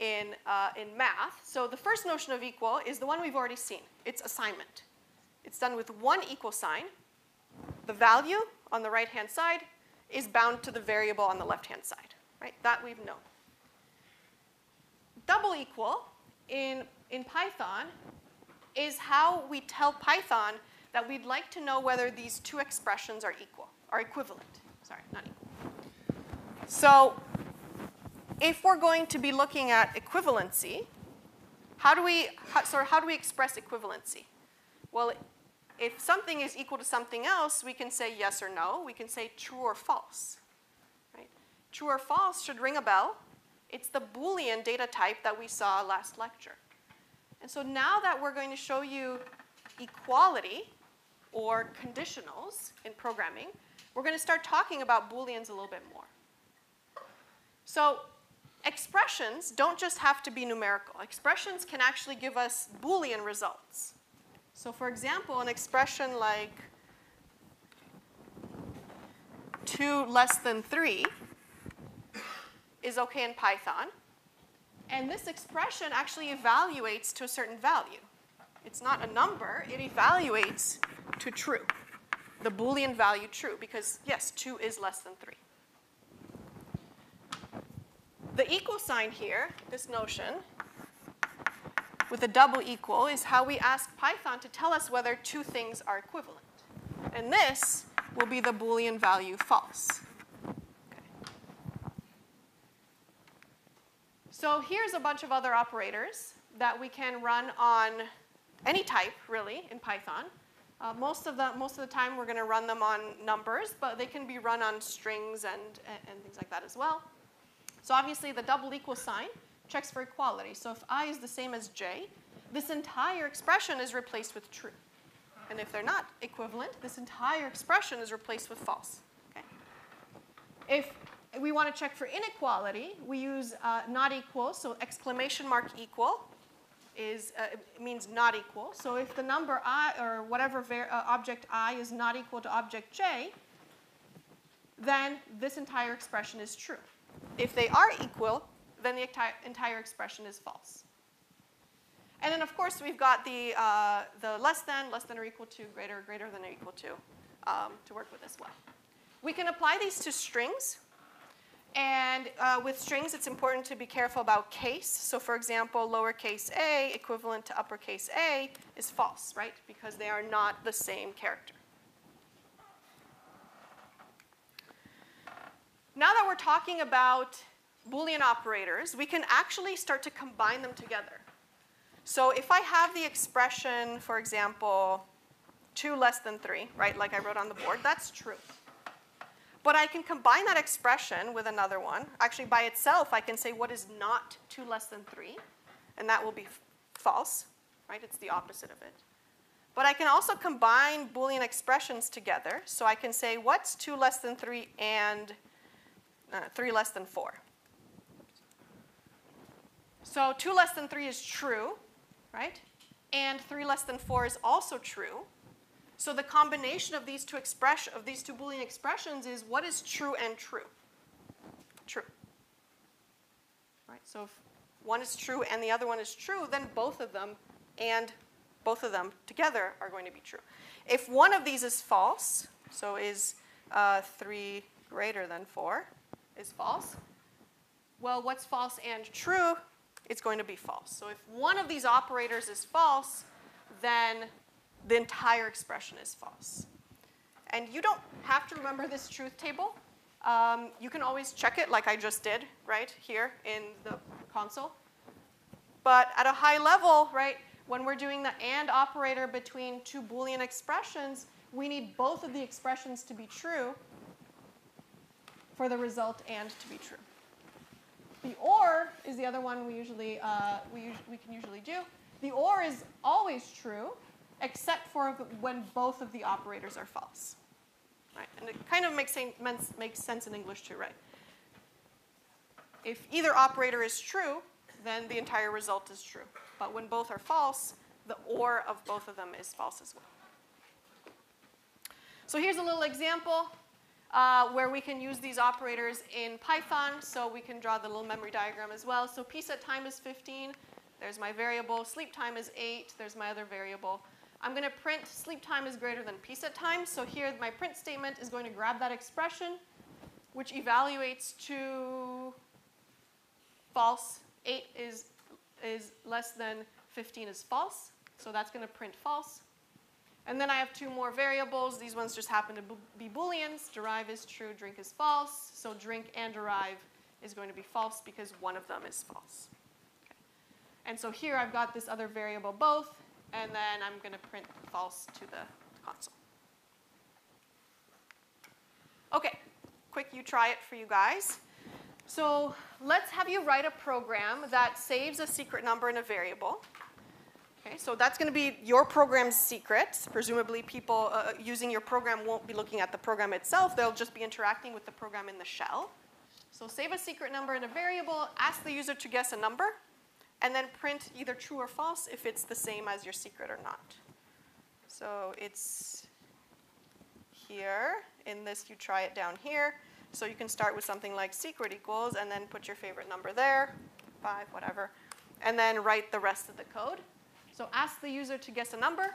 in, uh, in math. So the first notion of equal is the one we've already seen. It's assignment. It's done with one equal sign. The value on the right-hand side is bound to the variable on the left-hand side, right? That we've known. Double equal in, in Python is how we tell Python that we'd like to know whether these two expressions are equal, are equivalent. Sorry, not equal. So if we're going to be looking at equivalency, how do we, how, sorry, how do we express equivalency? Well, if something is equal to something else, we can say yes or no. We can say true or false. Right? True or false should ring a bell. It's the Boolean data type that we saw last lecture. And so now that we're going to show you equality or conditionals in programming, we're going to start talking about Booleans a little bit more. So expressions don't just have to be numerical. Expressions can actually give us Boolean results. So for example, an expression like two less than three is OK in Python. And this expression actually evaluates to a certain value. It's not a number. It evaluates to true, the Boolean value true, because yes, two is less than three. The equal sign here, this notion, with a double equal is how we ask Python to tell us whether two things are equivalent. And this will be the Boolean value false. Okay. So here's a bunch of other operators that we can run on any type, really, in Python. Uh, most, of the, most of the time, we're going to run them on numbers, but they can be run on strings and, and things like that as well. So obviously, the double equal sign checks for equality. So if I is the same as j, this entire expression is replaced with true. And if they're not equivalent, this entire expression is replaced with false. Okay? If we want to check for inequality, we use uh, not equal. So exclamation mark equal is, uh, means not equal. So if the number I, or whatever var uh, object I is not equal to object j, then this entire expression is true. If they are equal, then the entire expression is false. And then, of course, we've got the, uh, the less than, less than or equal to, greater, greater than or equal to um, to work with as well. We can apply these to strings. And uh, with strings, it's important to be careful about case. So for example, lowercase a equivalent to uppercase a is false, right? Because they are not the same character. Now that we're talking about Boolean operators, we can actually start to combine them together. So if I have the expression, for example, two less than three, right, like I wrote on the board, that's true. But I can combine that expression with another one. Actually, by itself, I can say what is not two less than three, and that will be false, right? It's the opposite of it. But I can also combine Boolean expressions together. So I can say what's two less than three and uh, three less than four. So two less than three is true, right? And three less than four is also true. So the combination of these two expression of these two Boolean expressions is what is true and true. True. Right? So if one is true and the other one is true, then both of them and both of them together are going to be true. If one of these is false, so is uh, three greater than four is false, well, what's false and true? It's going to be false. So if one of these operators is false, then the entire expression is false. And you don't have to remember this truth table. Um, you can always check it like I just did, right, here in the console. But at a high level, right, when we're doing the AND operator between two Boolean expressions, we need both of the expressions to be true for the result AND to be true. The OR is the other one we usually uh, we, we can usually do. The OR is always true, except for when both of the operators are false. Right? And it kind of makes sense, makes sense in English too, right? If either operator is true, then the entire result is true. But when both are false, the OR of both of them is false as well. So here's a little example uh, where we can use these operators in Python. So we can draw the little memory diagram as well. So pset time is fifteen. There's my variable. Sleep time is eight. There's my other variable. I'm going to print sleep time is greater than pset time. So here my print statement is going to grab that expression, which evaluates to false. eight is, is less than fifteen is false. So that's going to print false. And then I have two more variables. These ones just happen to be Booleans. Derive is true. Drink is false. So drink and derive is going to be false because one of them is false. Okay. And so here I've got this other variable both. And then I'm going to print false to the console. OK, quick you try it for you guys. So let's have you write a program that saves a secret number in a variable. Okay, so that's going to be your program's secret. Presumably, people uh, using your program won't be looking at the program itself. They'll just be interacting with the program in the shell. So save a secret number in a variable, ask the user to guess a number, and then print either true or false if it's the same as your secret or not. So it's here. In this, you try it down here. So you can start with something like secret equals, and then put your favorite number there, five, whatever, and then write the rest of the code. So ask the user to guess a number,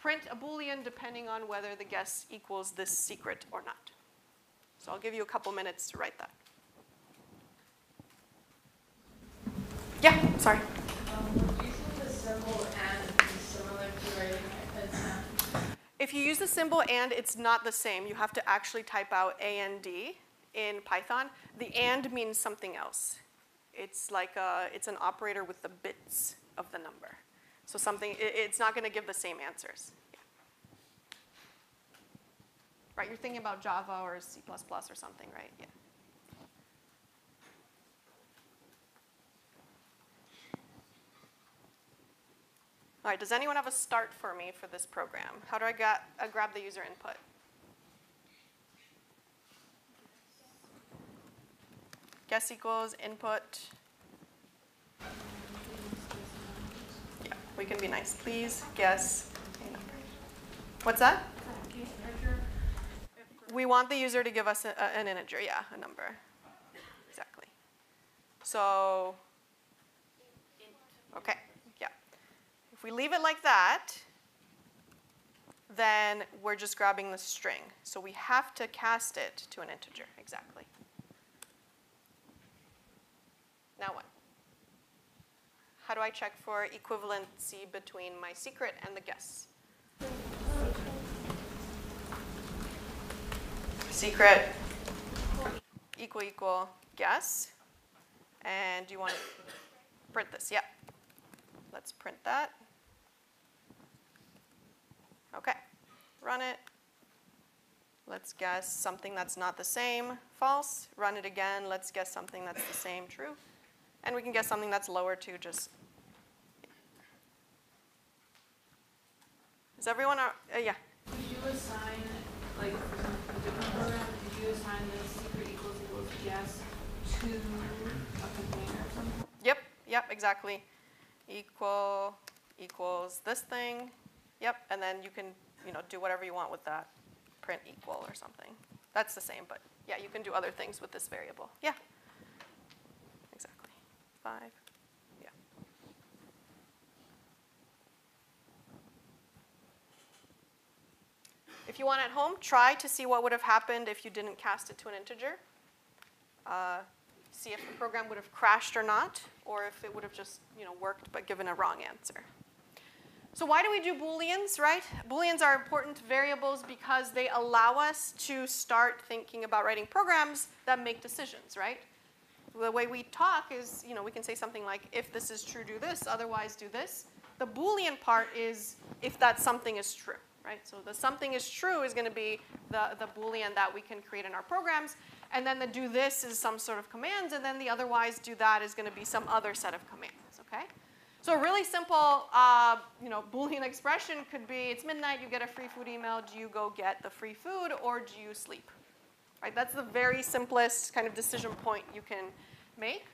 print a Boolean depending on whether the guess equals this secret or not. So I'll give you a couple minutes to write that. Yeah, sorry. Um, using the symbol and is similar to writing hyphens? If you use the symbol and, it's not the same. You have to actually type out and in Python. The and means something else. It's like a, it's an operator with the bits of the number. So something it, it's not going to give the same answers. Yeah. Right, you're thinking about Java or C plus plus or something, right? Yeah. All right, does anyone have a start for me for this program? How do I got, uh, grab the user input? Guess equals input. Yeah, we can be nice. Please guess a number. What's that? We want the user to give us a, a, an integer, yeah, a number. Exactly. So, OK. If we leave it like that, then we're just grabbing the string. So we have to cast it to an integer, exactly. Now what? How do I check for equivalency between my secret and the guess? Secret equal equal guess. And you want to print this, yeah. Let's print that. OK, run it. Let's guess something that's not the same, false. Run it again. Let's guess something that's the same, true. And we can guess something that's lower, too, just. Is everyone, uh, yeah? Did you assign, like, for the different program, did you assign the secret equals equals yes to a container or something? Yep, yep, exactly. Equal equals this thing. Yep, and then you can you know, do whatever you want with that, print equal or something. That's the same, but yeah, you can do other things with this variable. Yeah, exactly, five, yeah. If you want at home, try to see what would have happened if you didn't cast it to an integer. Uh, see if the program would have crashed or not, or if it would have just, you know, worked but given a wrong answer. So why do we do Booleans, right? Booleans are important variables because they allow us to start thinking about writing programs that make decisions, right? The way we talk is, you know, we can say something like, if this is true, do this, otherwise do this. The Boolean part is if that something is true, right? So the something is true is going to be the, the Boolean that we can create in our programs. And then the do this is some sort of commands, and then the otherwise do that is going to be some other set of commands, okay? So a really simple, uh, you know, Boolean expression could be, it's midnight, you get a free food email, do you go get the free food or do you sleep? Right? That's the very simplest kind of decision point you can make.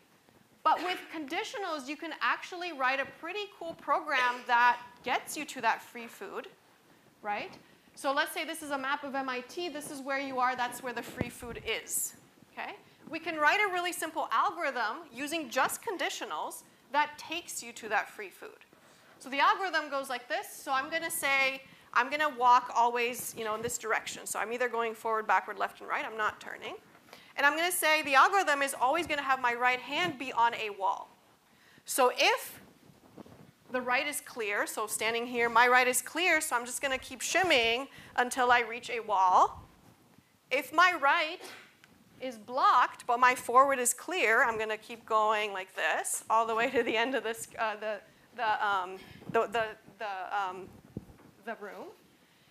But with conditionals, you can actually write a pretty cool program that gets you to that free food, right? So let's say this is a map of M I T, this is where you are, that's where the free food is, okay? We can write a really simple algorithm using just conditionals that takes you to that free food. So the algorithm goes like this. So I'm going to say, I'm going to walk always, you know, in this direction. So I'm either going forward, backward, left, and right. I'm not turning. And I'm going to say the algorithm is always going to have my right hand be on a wall. So if the right is clear, so standing here, my right is clear, so I'm just going to keep shimmying until I reach a wall. If my right is blocked, but my forward is clear, I'm going to keep going like this all the way to the end of this, uh, the, the, um, the, the, the, um, the room.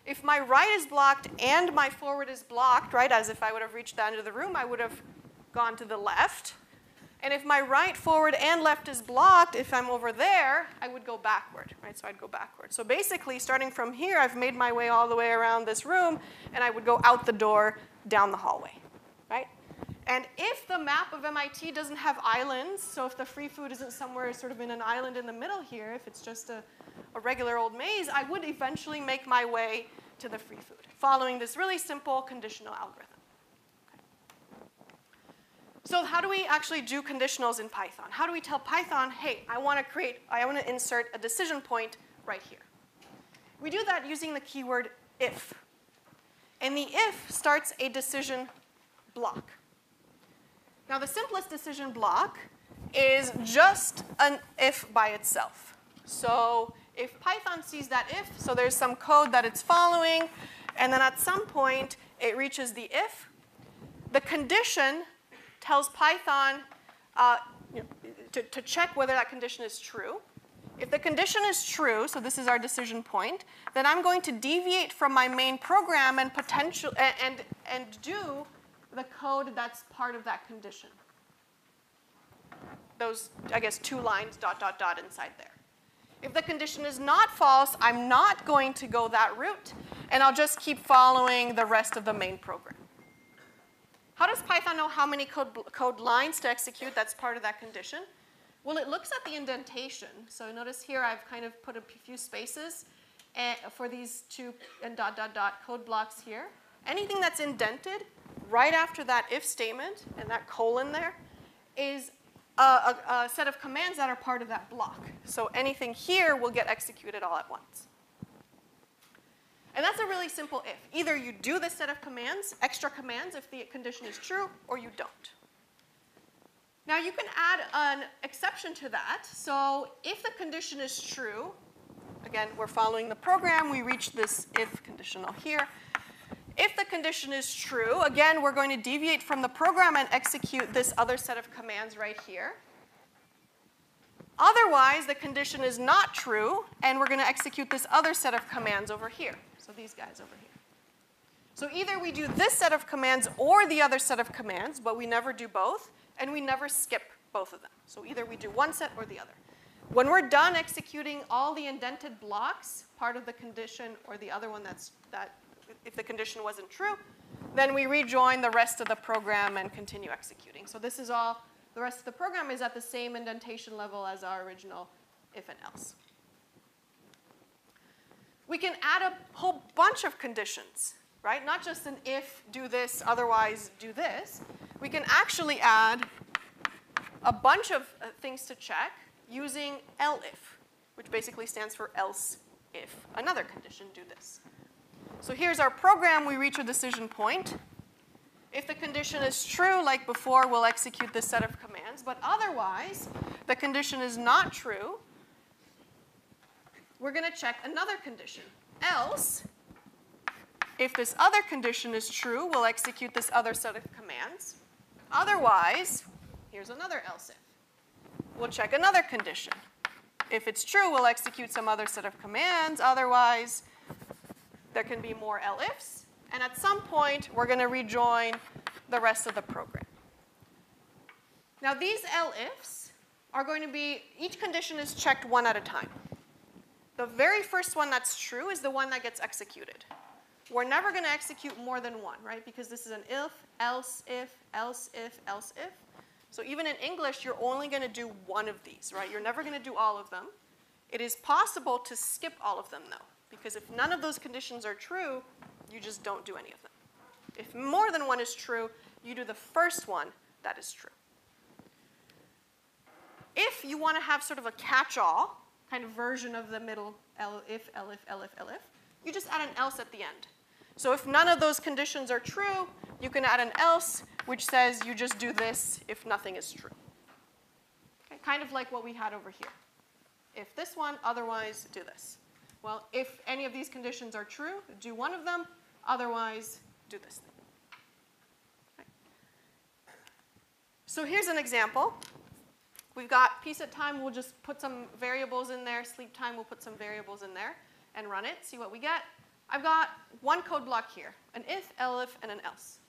If my right is blocked and my forward is blocked, right, as if I would have reached the end of the room, I would have gone to the left. And if my right, forward, and left is blocked, if I'm over there, I would go backward, right? So I'd go backward. So basically, starting from here, I've made my way all the way around this room, and I would go out the door down the hallway, right? And if the map of M I T doesn't have islands, so if the free food isn't somewhere sort of in an island in the middle here, if it's just a, a regular old maze, I would eventually make my way to the free food, following this really simple conditional algorithm. Okay. So how do we actually do conditionals in Python? How do we tell Python, hey, I want to create, I want to insert a decision point right here? We do that using the keyword if. And the if starts a decision block. Now, the simplest decision block is just an if by itself. So if Python sees that if, so there's some code that it's following, and then at some point, it reaches the if. The condition tells Python uh, you know, to, to check whether that condition is true. If the condition is true, so this is our decision point, then I'm going to deviate from my main program and potential and, and, and do the code that's part of that condition. Those, I guess, two lines, dot, dot, dot, inside there. If the condition is not false, I'm not going to go that route, and I'll just keep following the rest of the main program. How does Python know how many code, code lines to execute that's part of that condition? Well, it looks at the indentation. So notice here I've kind of put a few spaces for these two and dot, dot, dot code blocks here. Anything that's indented right after that if statement and that colon there is a, a, a set of commands that are part of that block. So anything here will get executed all at once. And that's a really simple if. Either you do this set of commands, extra commands if the condition is true, or you don't. Now you can add an exception to that. So if the condition is true, again, we're following the program. We reach this if conditional here. If the condition is true, again, we're going to deviate from the program and execute this other set of commands right here. Otherwise, the condition is not true, and we're going to execute this other set of commands over here. So these guys over here. So either we do this set of commands or the other set of commands, but we never do both, and we never skip both of them. So either we do one set or the other. When we're done executing all the indented blocks, part of the condition or the other one that's that. If the condition wasn't true, then we rejoin the rest of the program and continue executing. So this is all, the rest of the program is at the same indentation level as our original if and else. we can add a whole bunch of conditions, right? Not just an if, do this, otherwise, do this. We can actually add a bunch of uh, things to check using elif, which basically stands for else if another condition, do this. So here's our program. We reach a decision point. If the condition is true, like before, we'll execute this set of commands. But otherwise, the condition is not true. We're going to check another condition. Else, if this other condition is true, we'll execute this other set of commands. Otherwise, here's another else if. We'll check another condition. If it's true, we'll execute some other set of commands. Otherwise, there can be more elifs. And at some point, we're going to rejoin the rest of the program. Now, these elifs are going to be, each condition is checked one at a time. The very first one that's true is the one that gets executed. We're never going to execute more than one, right? Because this is an if, else if, else if, else if. So even in English, you're only going to do one of these, right? You're never going to do all of them. It is possible to skip all of them, though, because if none of those conditions are true, you just don't do any of them. If more than one is true, you do the first one that is true. If you want to have sort of a catch-all kind of version of the middle elif, elif, elif, elif, you just add an else at the end. So if none of those conditions are true, you can add an else, which says you just do this if nothing is true. Okay, kind of like what we had over here. If this one, otherwise, do this. Well, if any of these conditions are true, do one of them. Otherwise, do this thing. Okay. So here's an example. We've got piece at time. We'll just put some variables in there. Sleep time, we'll put some variables in there and run it, see what we get. I've got one code block here, an if, elif, and an else.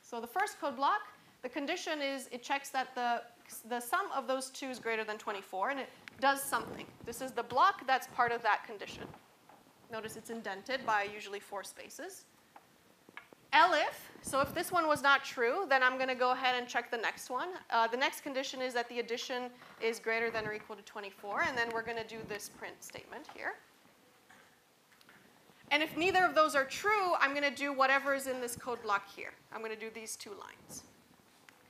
So the first code block, the condition is it checks that the, the sum of those two is greater than twenty-four, and it does something. This is the block that's part of that condition. Notice it's indented by usually four spaces. Elif, so if this one was not true, then I'm going to go ahead and check the next one. Uh, the next condition is that the addition is greater than or equal to twenty-four, and then we're going to do this print statement here. And if neither of those are true, I'm going to do whatever is in this code block here. I'm going to do these two lines.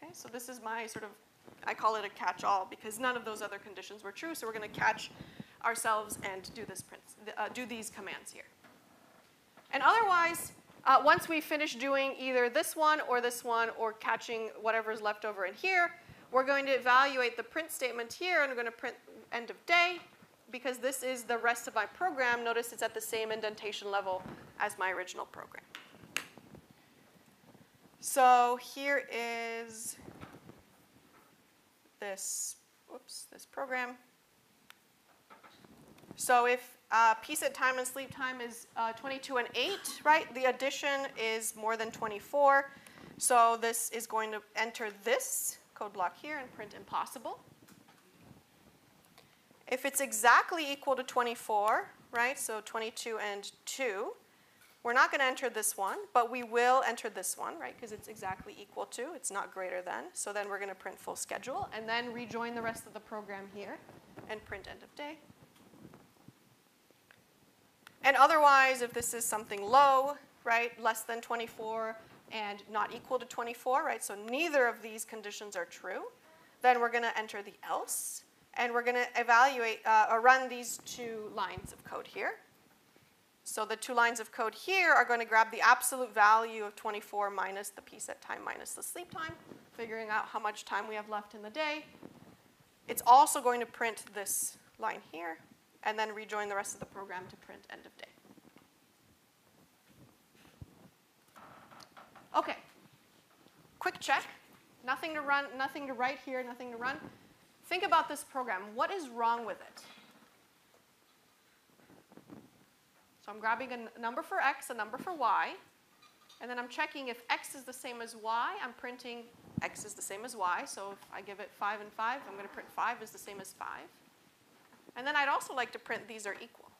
Okay, so this is my sort of, I call it a catch-all because none of those other conditions were true, so we're going to catch ourselves and do this print, uh, do these commands here. And otherwise, uh, once we finish doing either this one or this one or catching whatever is left over in here, we're going to evaluate the print statement here, and we're going to print end of day, because this is the rest of my program. Notice it's at the same indentation level as my original program. So here is this, whoops, this program. So if uh, piece at time and sleep time is uh, twenty-two and eight, right? The addition is more than twenty-four. So this is going to enter this code block here and print impossible. If it's exactly equal to twenty-four, right, so twenty-two and two, we're not going to enter this one, but we will enter this one, right, because it's exactly equal to. It's not greater than. So then we're going to print full schedule and then rejoin the rest of the program here and print end of day. And otherwise, if this is something low, right, less than twenty-four and not equal to twenty-four, right, so neither of these conditions are true, then we're going to enter the else. And we're going to evaluate uh, or run these two lines of code here. So the two lines of code here are going to grab the absolute value of twenty-four minus the piece at time minus the sleep time, figuring out how much time we have left in the day. It's also going to print this line here and then rejoin the rest of the program to print end of day. OK, quick check. Nothing to run, nothing to write here, nothing to run. Think about this program. What is wrong with it? So I'm grabbing a number for x, a number for y, and then I'm checking if x is the same as y. I'm printing x is the same as y. So if I give it five and five, I'm going to print five is the same as five. And then I'd also like to print these are equal.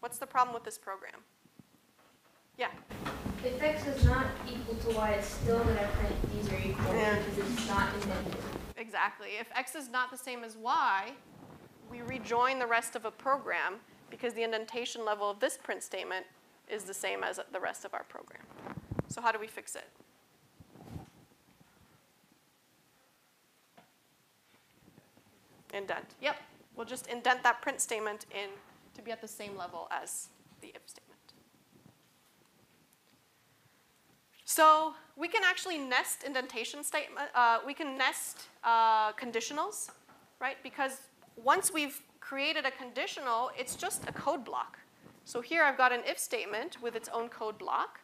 What's the problem with this program? Yeah? If x is not equal to y, it's still going to print these are equal yeah. because it's not indented. Exactly. If x is not the same as y, we rejoin the rest of a program because the indentation level of this print statement is the same as the rest of our program. So how do we fix it? Indent. Yep. We'll just indent that print statement in to be at the same level as the if statement. So we can actually nest indentation statement. Uh, we can nest uh, conditionals, right? Because once we've created a conditional, it's just a code block. So here I've got an if statement with its own code block.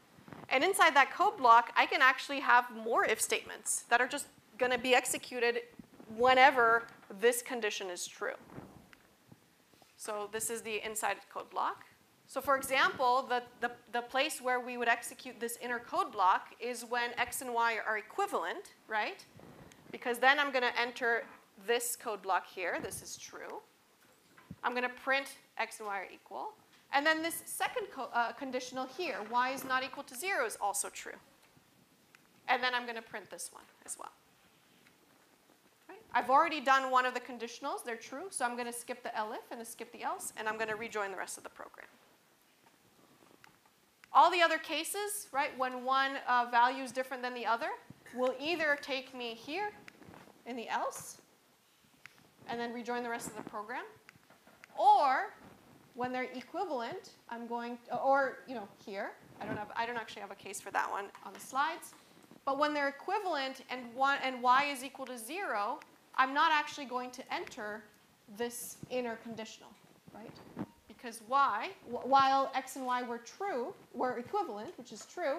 And inside that code block, I can actually have more if statements that are just going to be executed whenever this condition is true. So this is the inside code block. So for example, the, the, the place where we would execute this inner code block is when x and y are equivalent, right? Because then I'm going to enter this code block here. This is true. I'm going to print x and y are equal. And then this second co uh, conditional here, y is not equal to zero, is also true. And then I'm going to print this one as well. I've already done one of the conditionals. They're true. So I'm going to skip the elif and skip the else, and I'm going to rejoin the rest of the program. All the other cases, right, when one uh, value is different than the other, will either take me here in the else and then rejoin the rest of the program, or when they're equivalent, I'm going to, or you know, here. I don't have. I don't actually have a case for that one on the slides. But when they're equivalent and one and y is equal to zero, I'm not actually going to enter this inner conditional, right? Because y, while x and y were true, were equivalent, which is true,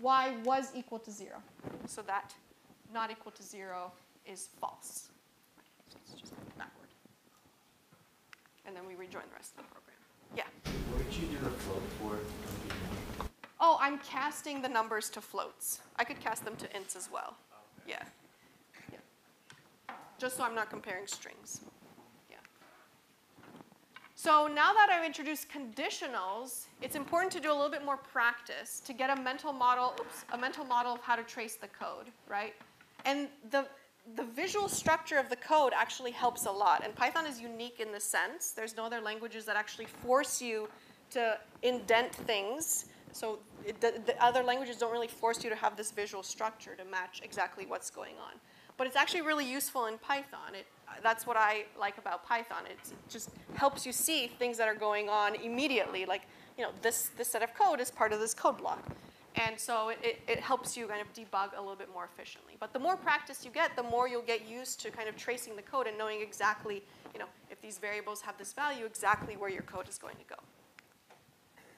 y was equal to zero. So that not equal to zero is false. So it's just backward. And then we rejoin the rest of the program. Yeah? What did you do the float for? Oh, I'm casting the numbers to floats. I could cast them to ints as well. Okay. Yeah. Yeah. Just so I'm not comparing strings. So now that I've introduced conditionals, it's important to do a little bit more practice to get a mental model, oops, a mental model of how to trace the code, right? And the, the visual structure of the code actually helps a lot. And Python is unique in this sense. There's no other languages that actually force you to indent things. So it, the, the other languages don't really force you to have this visual structure to match exactly what's going on. But it's actually really useful in Python. It, that's what I like about Python. It's, it just helps you see things that are going on immediately. Like, you know, this, this set of code is part of this code block. And so it, it, it helps you kind of debug a little bit more efficiently. But the more practice you get, the more you'll get used to kind of tracing the code and knowing exactly, you know, if these variables have this value, exactly where your code is going to go.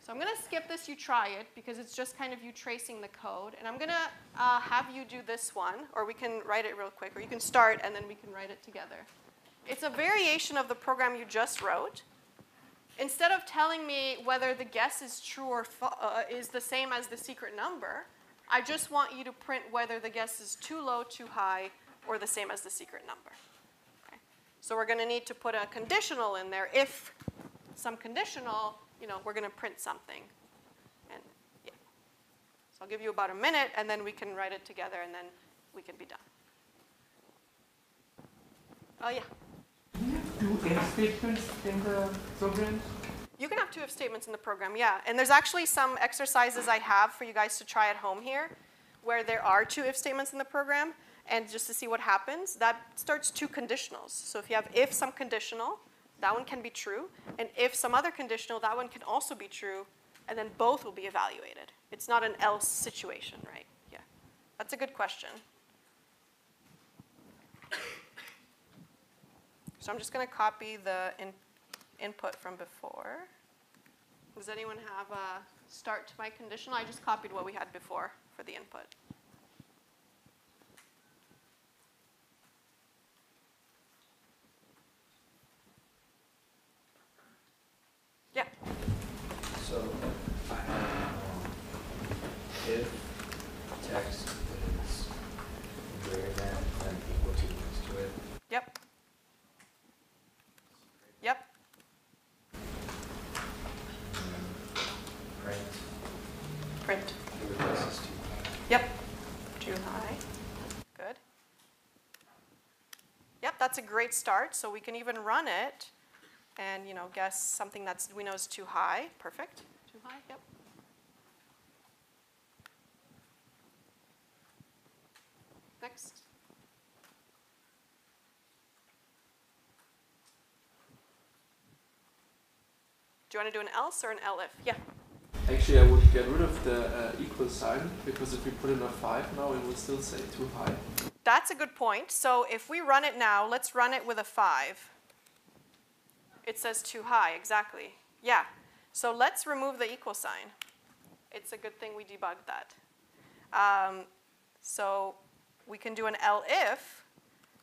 So I'm going to skip this, you try it, because it's just kind of you tracing the code. And I'm going to uh, have you do this one, or we can write it real quick, or you can start and then we can write it together. It's a variation of the program you just wrote. Instead of telling me whether the guess is true or uh, is the same as the secret number, I just want you to print whether the guess is too low, too high, or the same as the secret number. Okay. So we're going to need to put a conditional in there if some conditional. You know, we're going to print something. And yeah. So I'll give you about a minute, and then we can write it together, and then we can be done. Oh, yeah? Can you have two if statements in the program? You can have two if statements in the program, yeah. And there's actually some exercises I have for you guys to try at home here, where there are two if statements in the program. And just to see what happens, that starts two conditionals. So if you have if some conditional, that one can be true. And if some other conditional, that one can also be true. And then both will be evaluated. It's not an else situation, right? Yeah. That's a good question. So I'm just going to copy the in input from before. Does anyone have a start to my conditional? I just copied what we had before for the input. Yeah. So I have if text is greater than and equal to next to it. Yep. Yep. Print. Print. Yep. Too high. Good. Yep, that's a great start. So we can even run it. and, you know, guess something that's we know is too high. Perfect. Too high? Yep. Next. Do you want to do an else or an elif? Yeah. Actually, I would get rid of the uh, equal sign, because if we put in a five now, it will still say too high. That's a good point. So if we run it now, let's run it with a five. It says too high, exactly. Yeah. So let's remove the equal sign. It's a good thing we debugged that. Um, so we can do an L if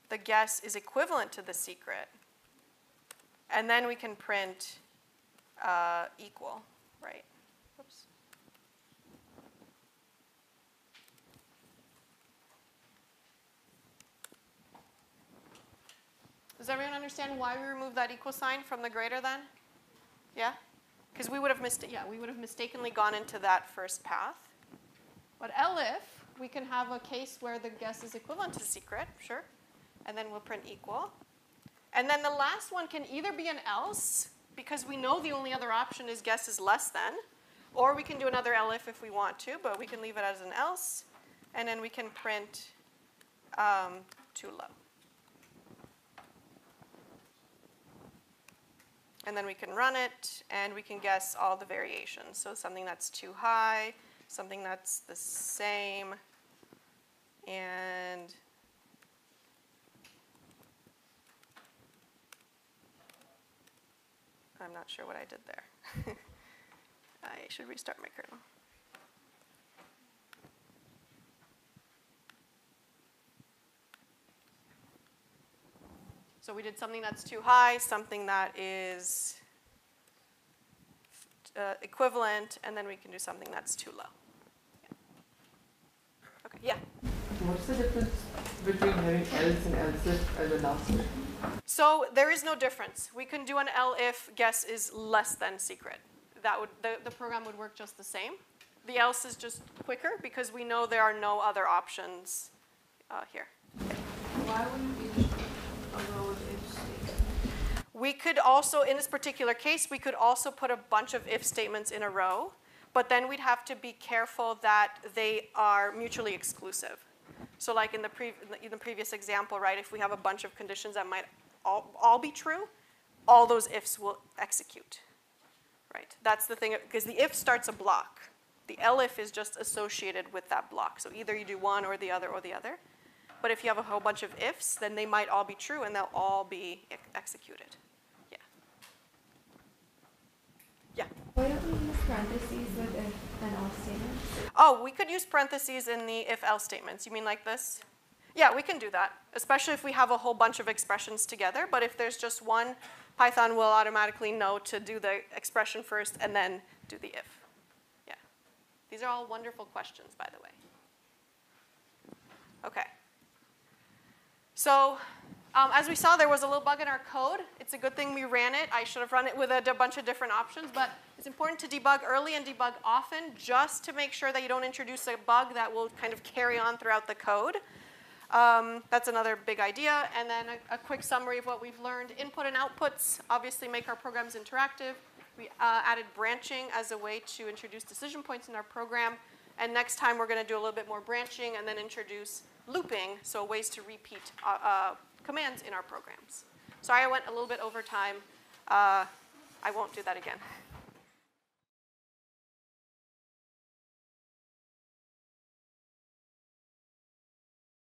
the guess is equivalent to the secret. And then we can print uh, equal, right? Oops. Does everyone understand why we removed that equal sign from the greater than? Yeah? Because we would have mista- yeah, we would have mistakenly gone into that first path. But elif, we can have a case where the guess is equivalent to the secret, sure. And then we'll print equal. And then the last one can either be an else, because we know the only other option is guess is less than, or we can do another elif if we want to, but we can leave it as an else. And then we can print um, too low. And then we can run it, and we can guess all the variations. So something that's too high, something that's the same, and I'm not sure what I did there. I should restart my kernel. So we did something that's too high, something that is uh, equivalent, and then we can do something that's too low. Yeah. Okay. Yeah. What's the difference between having else and else if as a last one? So there is no difference. We can do an L if guess is less than secret. That would the, the program would work just the same. The else is just quicker because we know there are no other options uh, here. Why wouldn't each row if statement? We could also, in this particular case, we could also put a bunch of if statements in a row, but then we'd have to be careful that they are mutually exclusive. So like in the, pre in the previous example, right, if we have a bunch of conditions that might all, all be true, all those ifs will execute, right? That's the thing, because the if starts a block. The elif is just associated with that block. So either you do one or the other or the other. But if you have a whole bunch of ifs, then they might all be true, and they'll all be ex executed. Yeah. Yeah? Why don't we use parentheses with if and else statements? Oh, we could use parentheses in the if-else statements. You mean like this? Yeah, we can do that, especially if we have a whole bunch of expressions together. But if there's just one, Python will automatically know to do the expression first and then do the if. Yeah. These are all wonderful questions, by the way. Okay. So um, as we saw, there was a little bug in our code. It's a good thing we ran it. I should have run it with a, a bunch of different options. But it's important to debug early and debug often just to make sure that you don't introduce a bug that will kind of carry on throughout the code. Um, that's another big idea. And then a, a quick summary of what we've learned. Input and outputs obviously make our programs interactive. We uh, added branching as a way to introduce decision points in our program. And next time, we're going to do a little bit more branching and then introduce looping, so ways to repeat uh, uh, commands in our programs. Sorry I went a little bit over time. Uh, I won't do that again.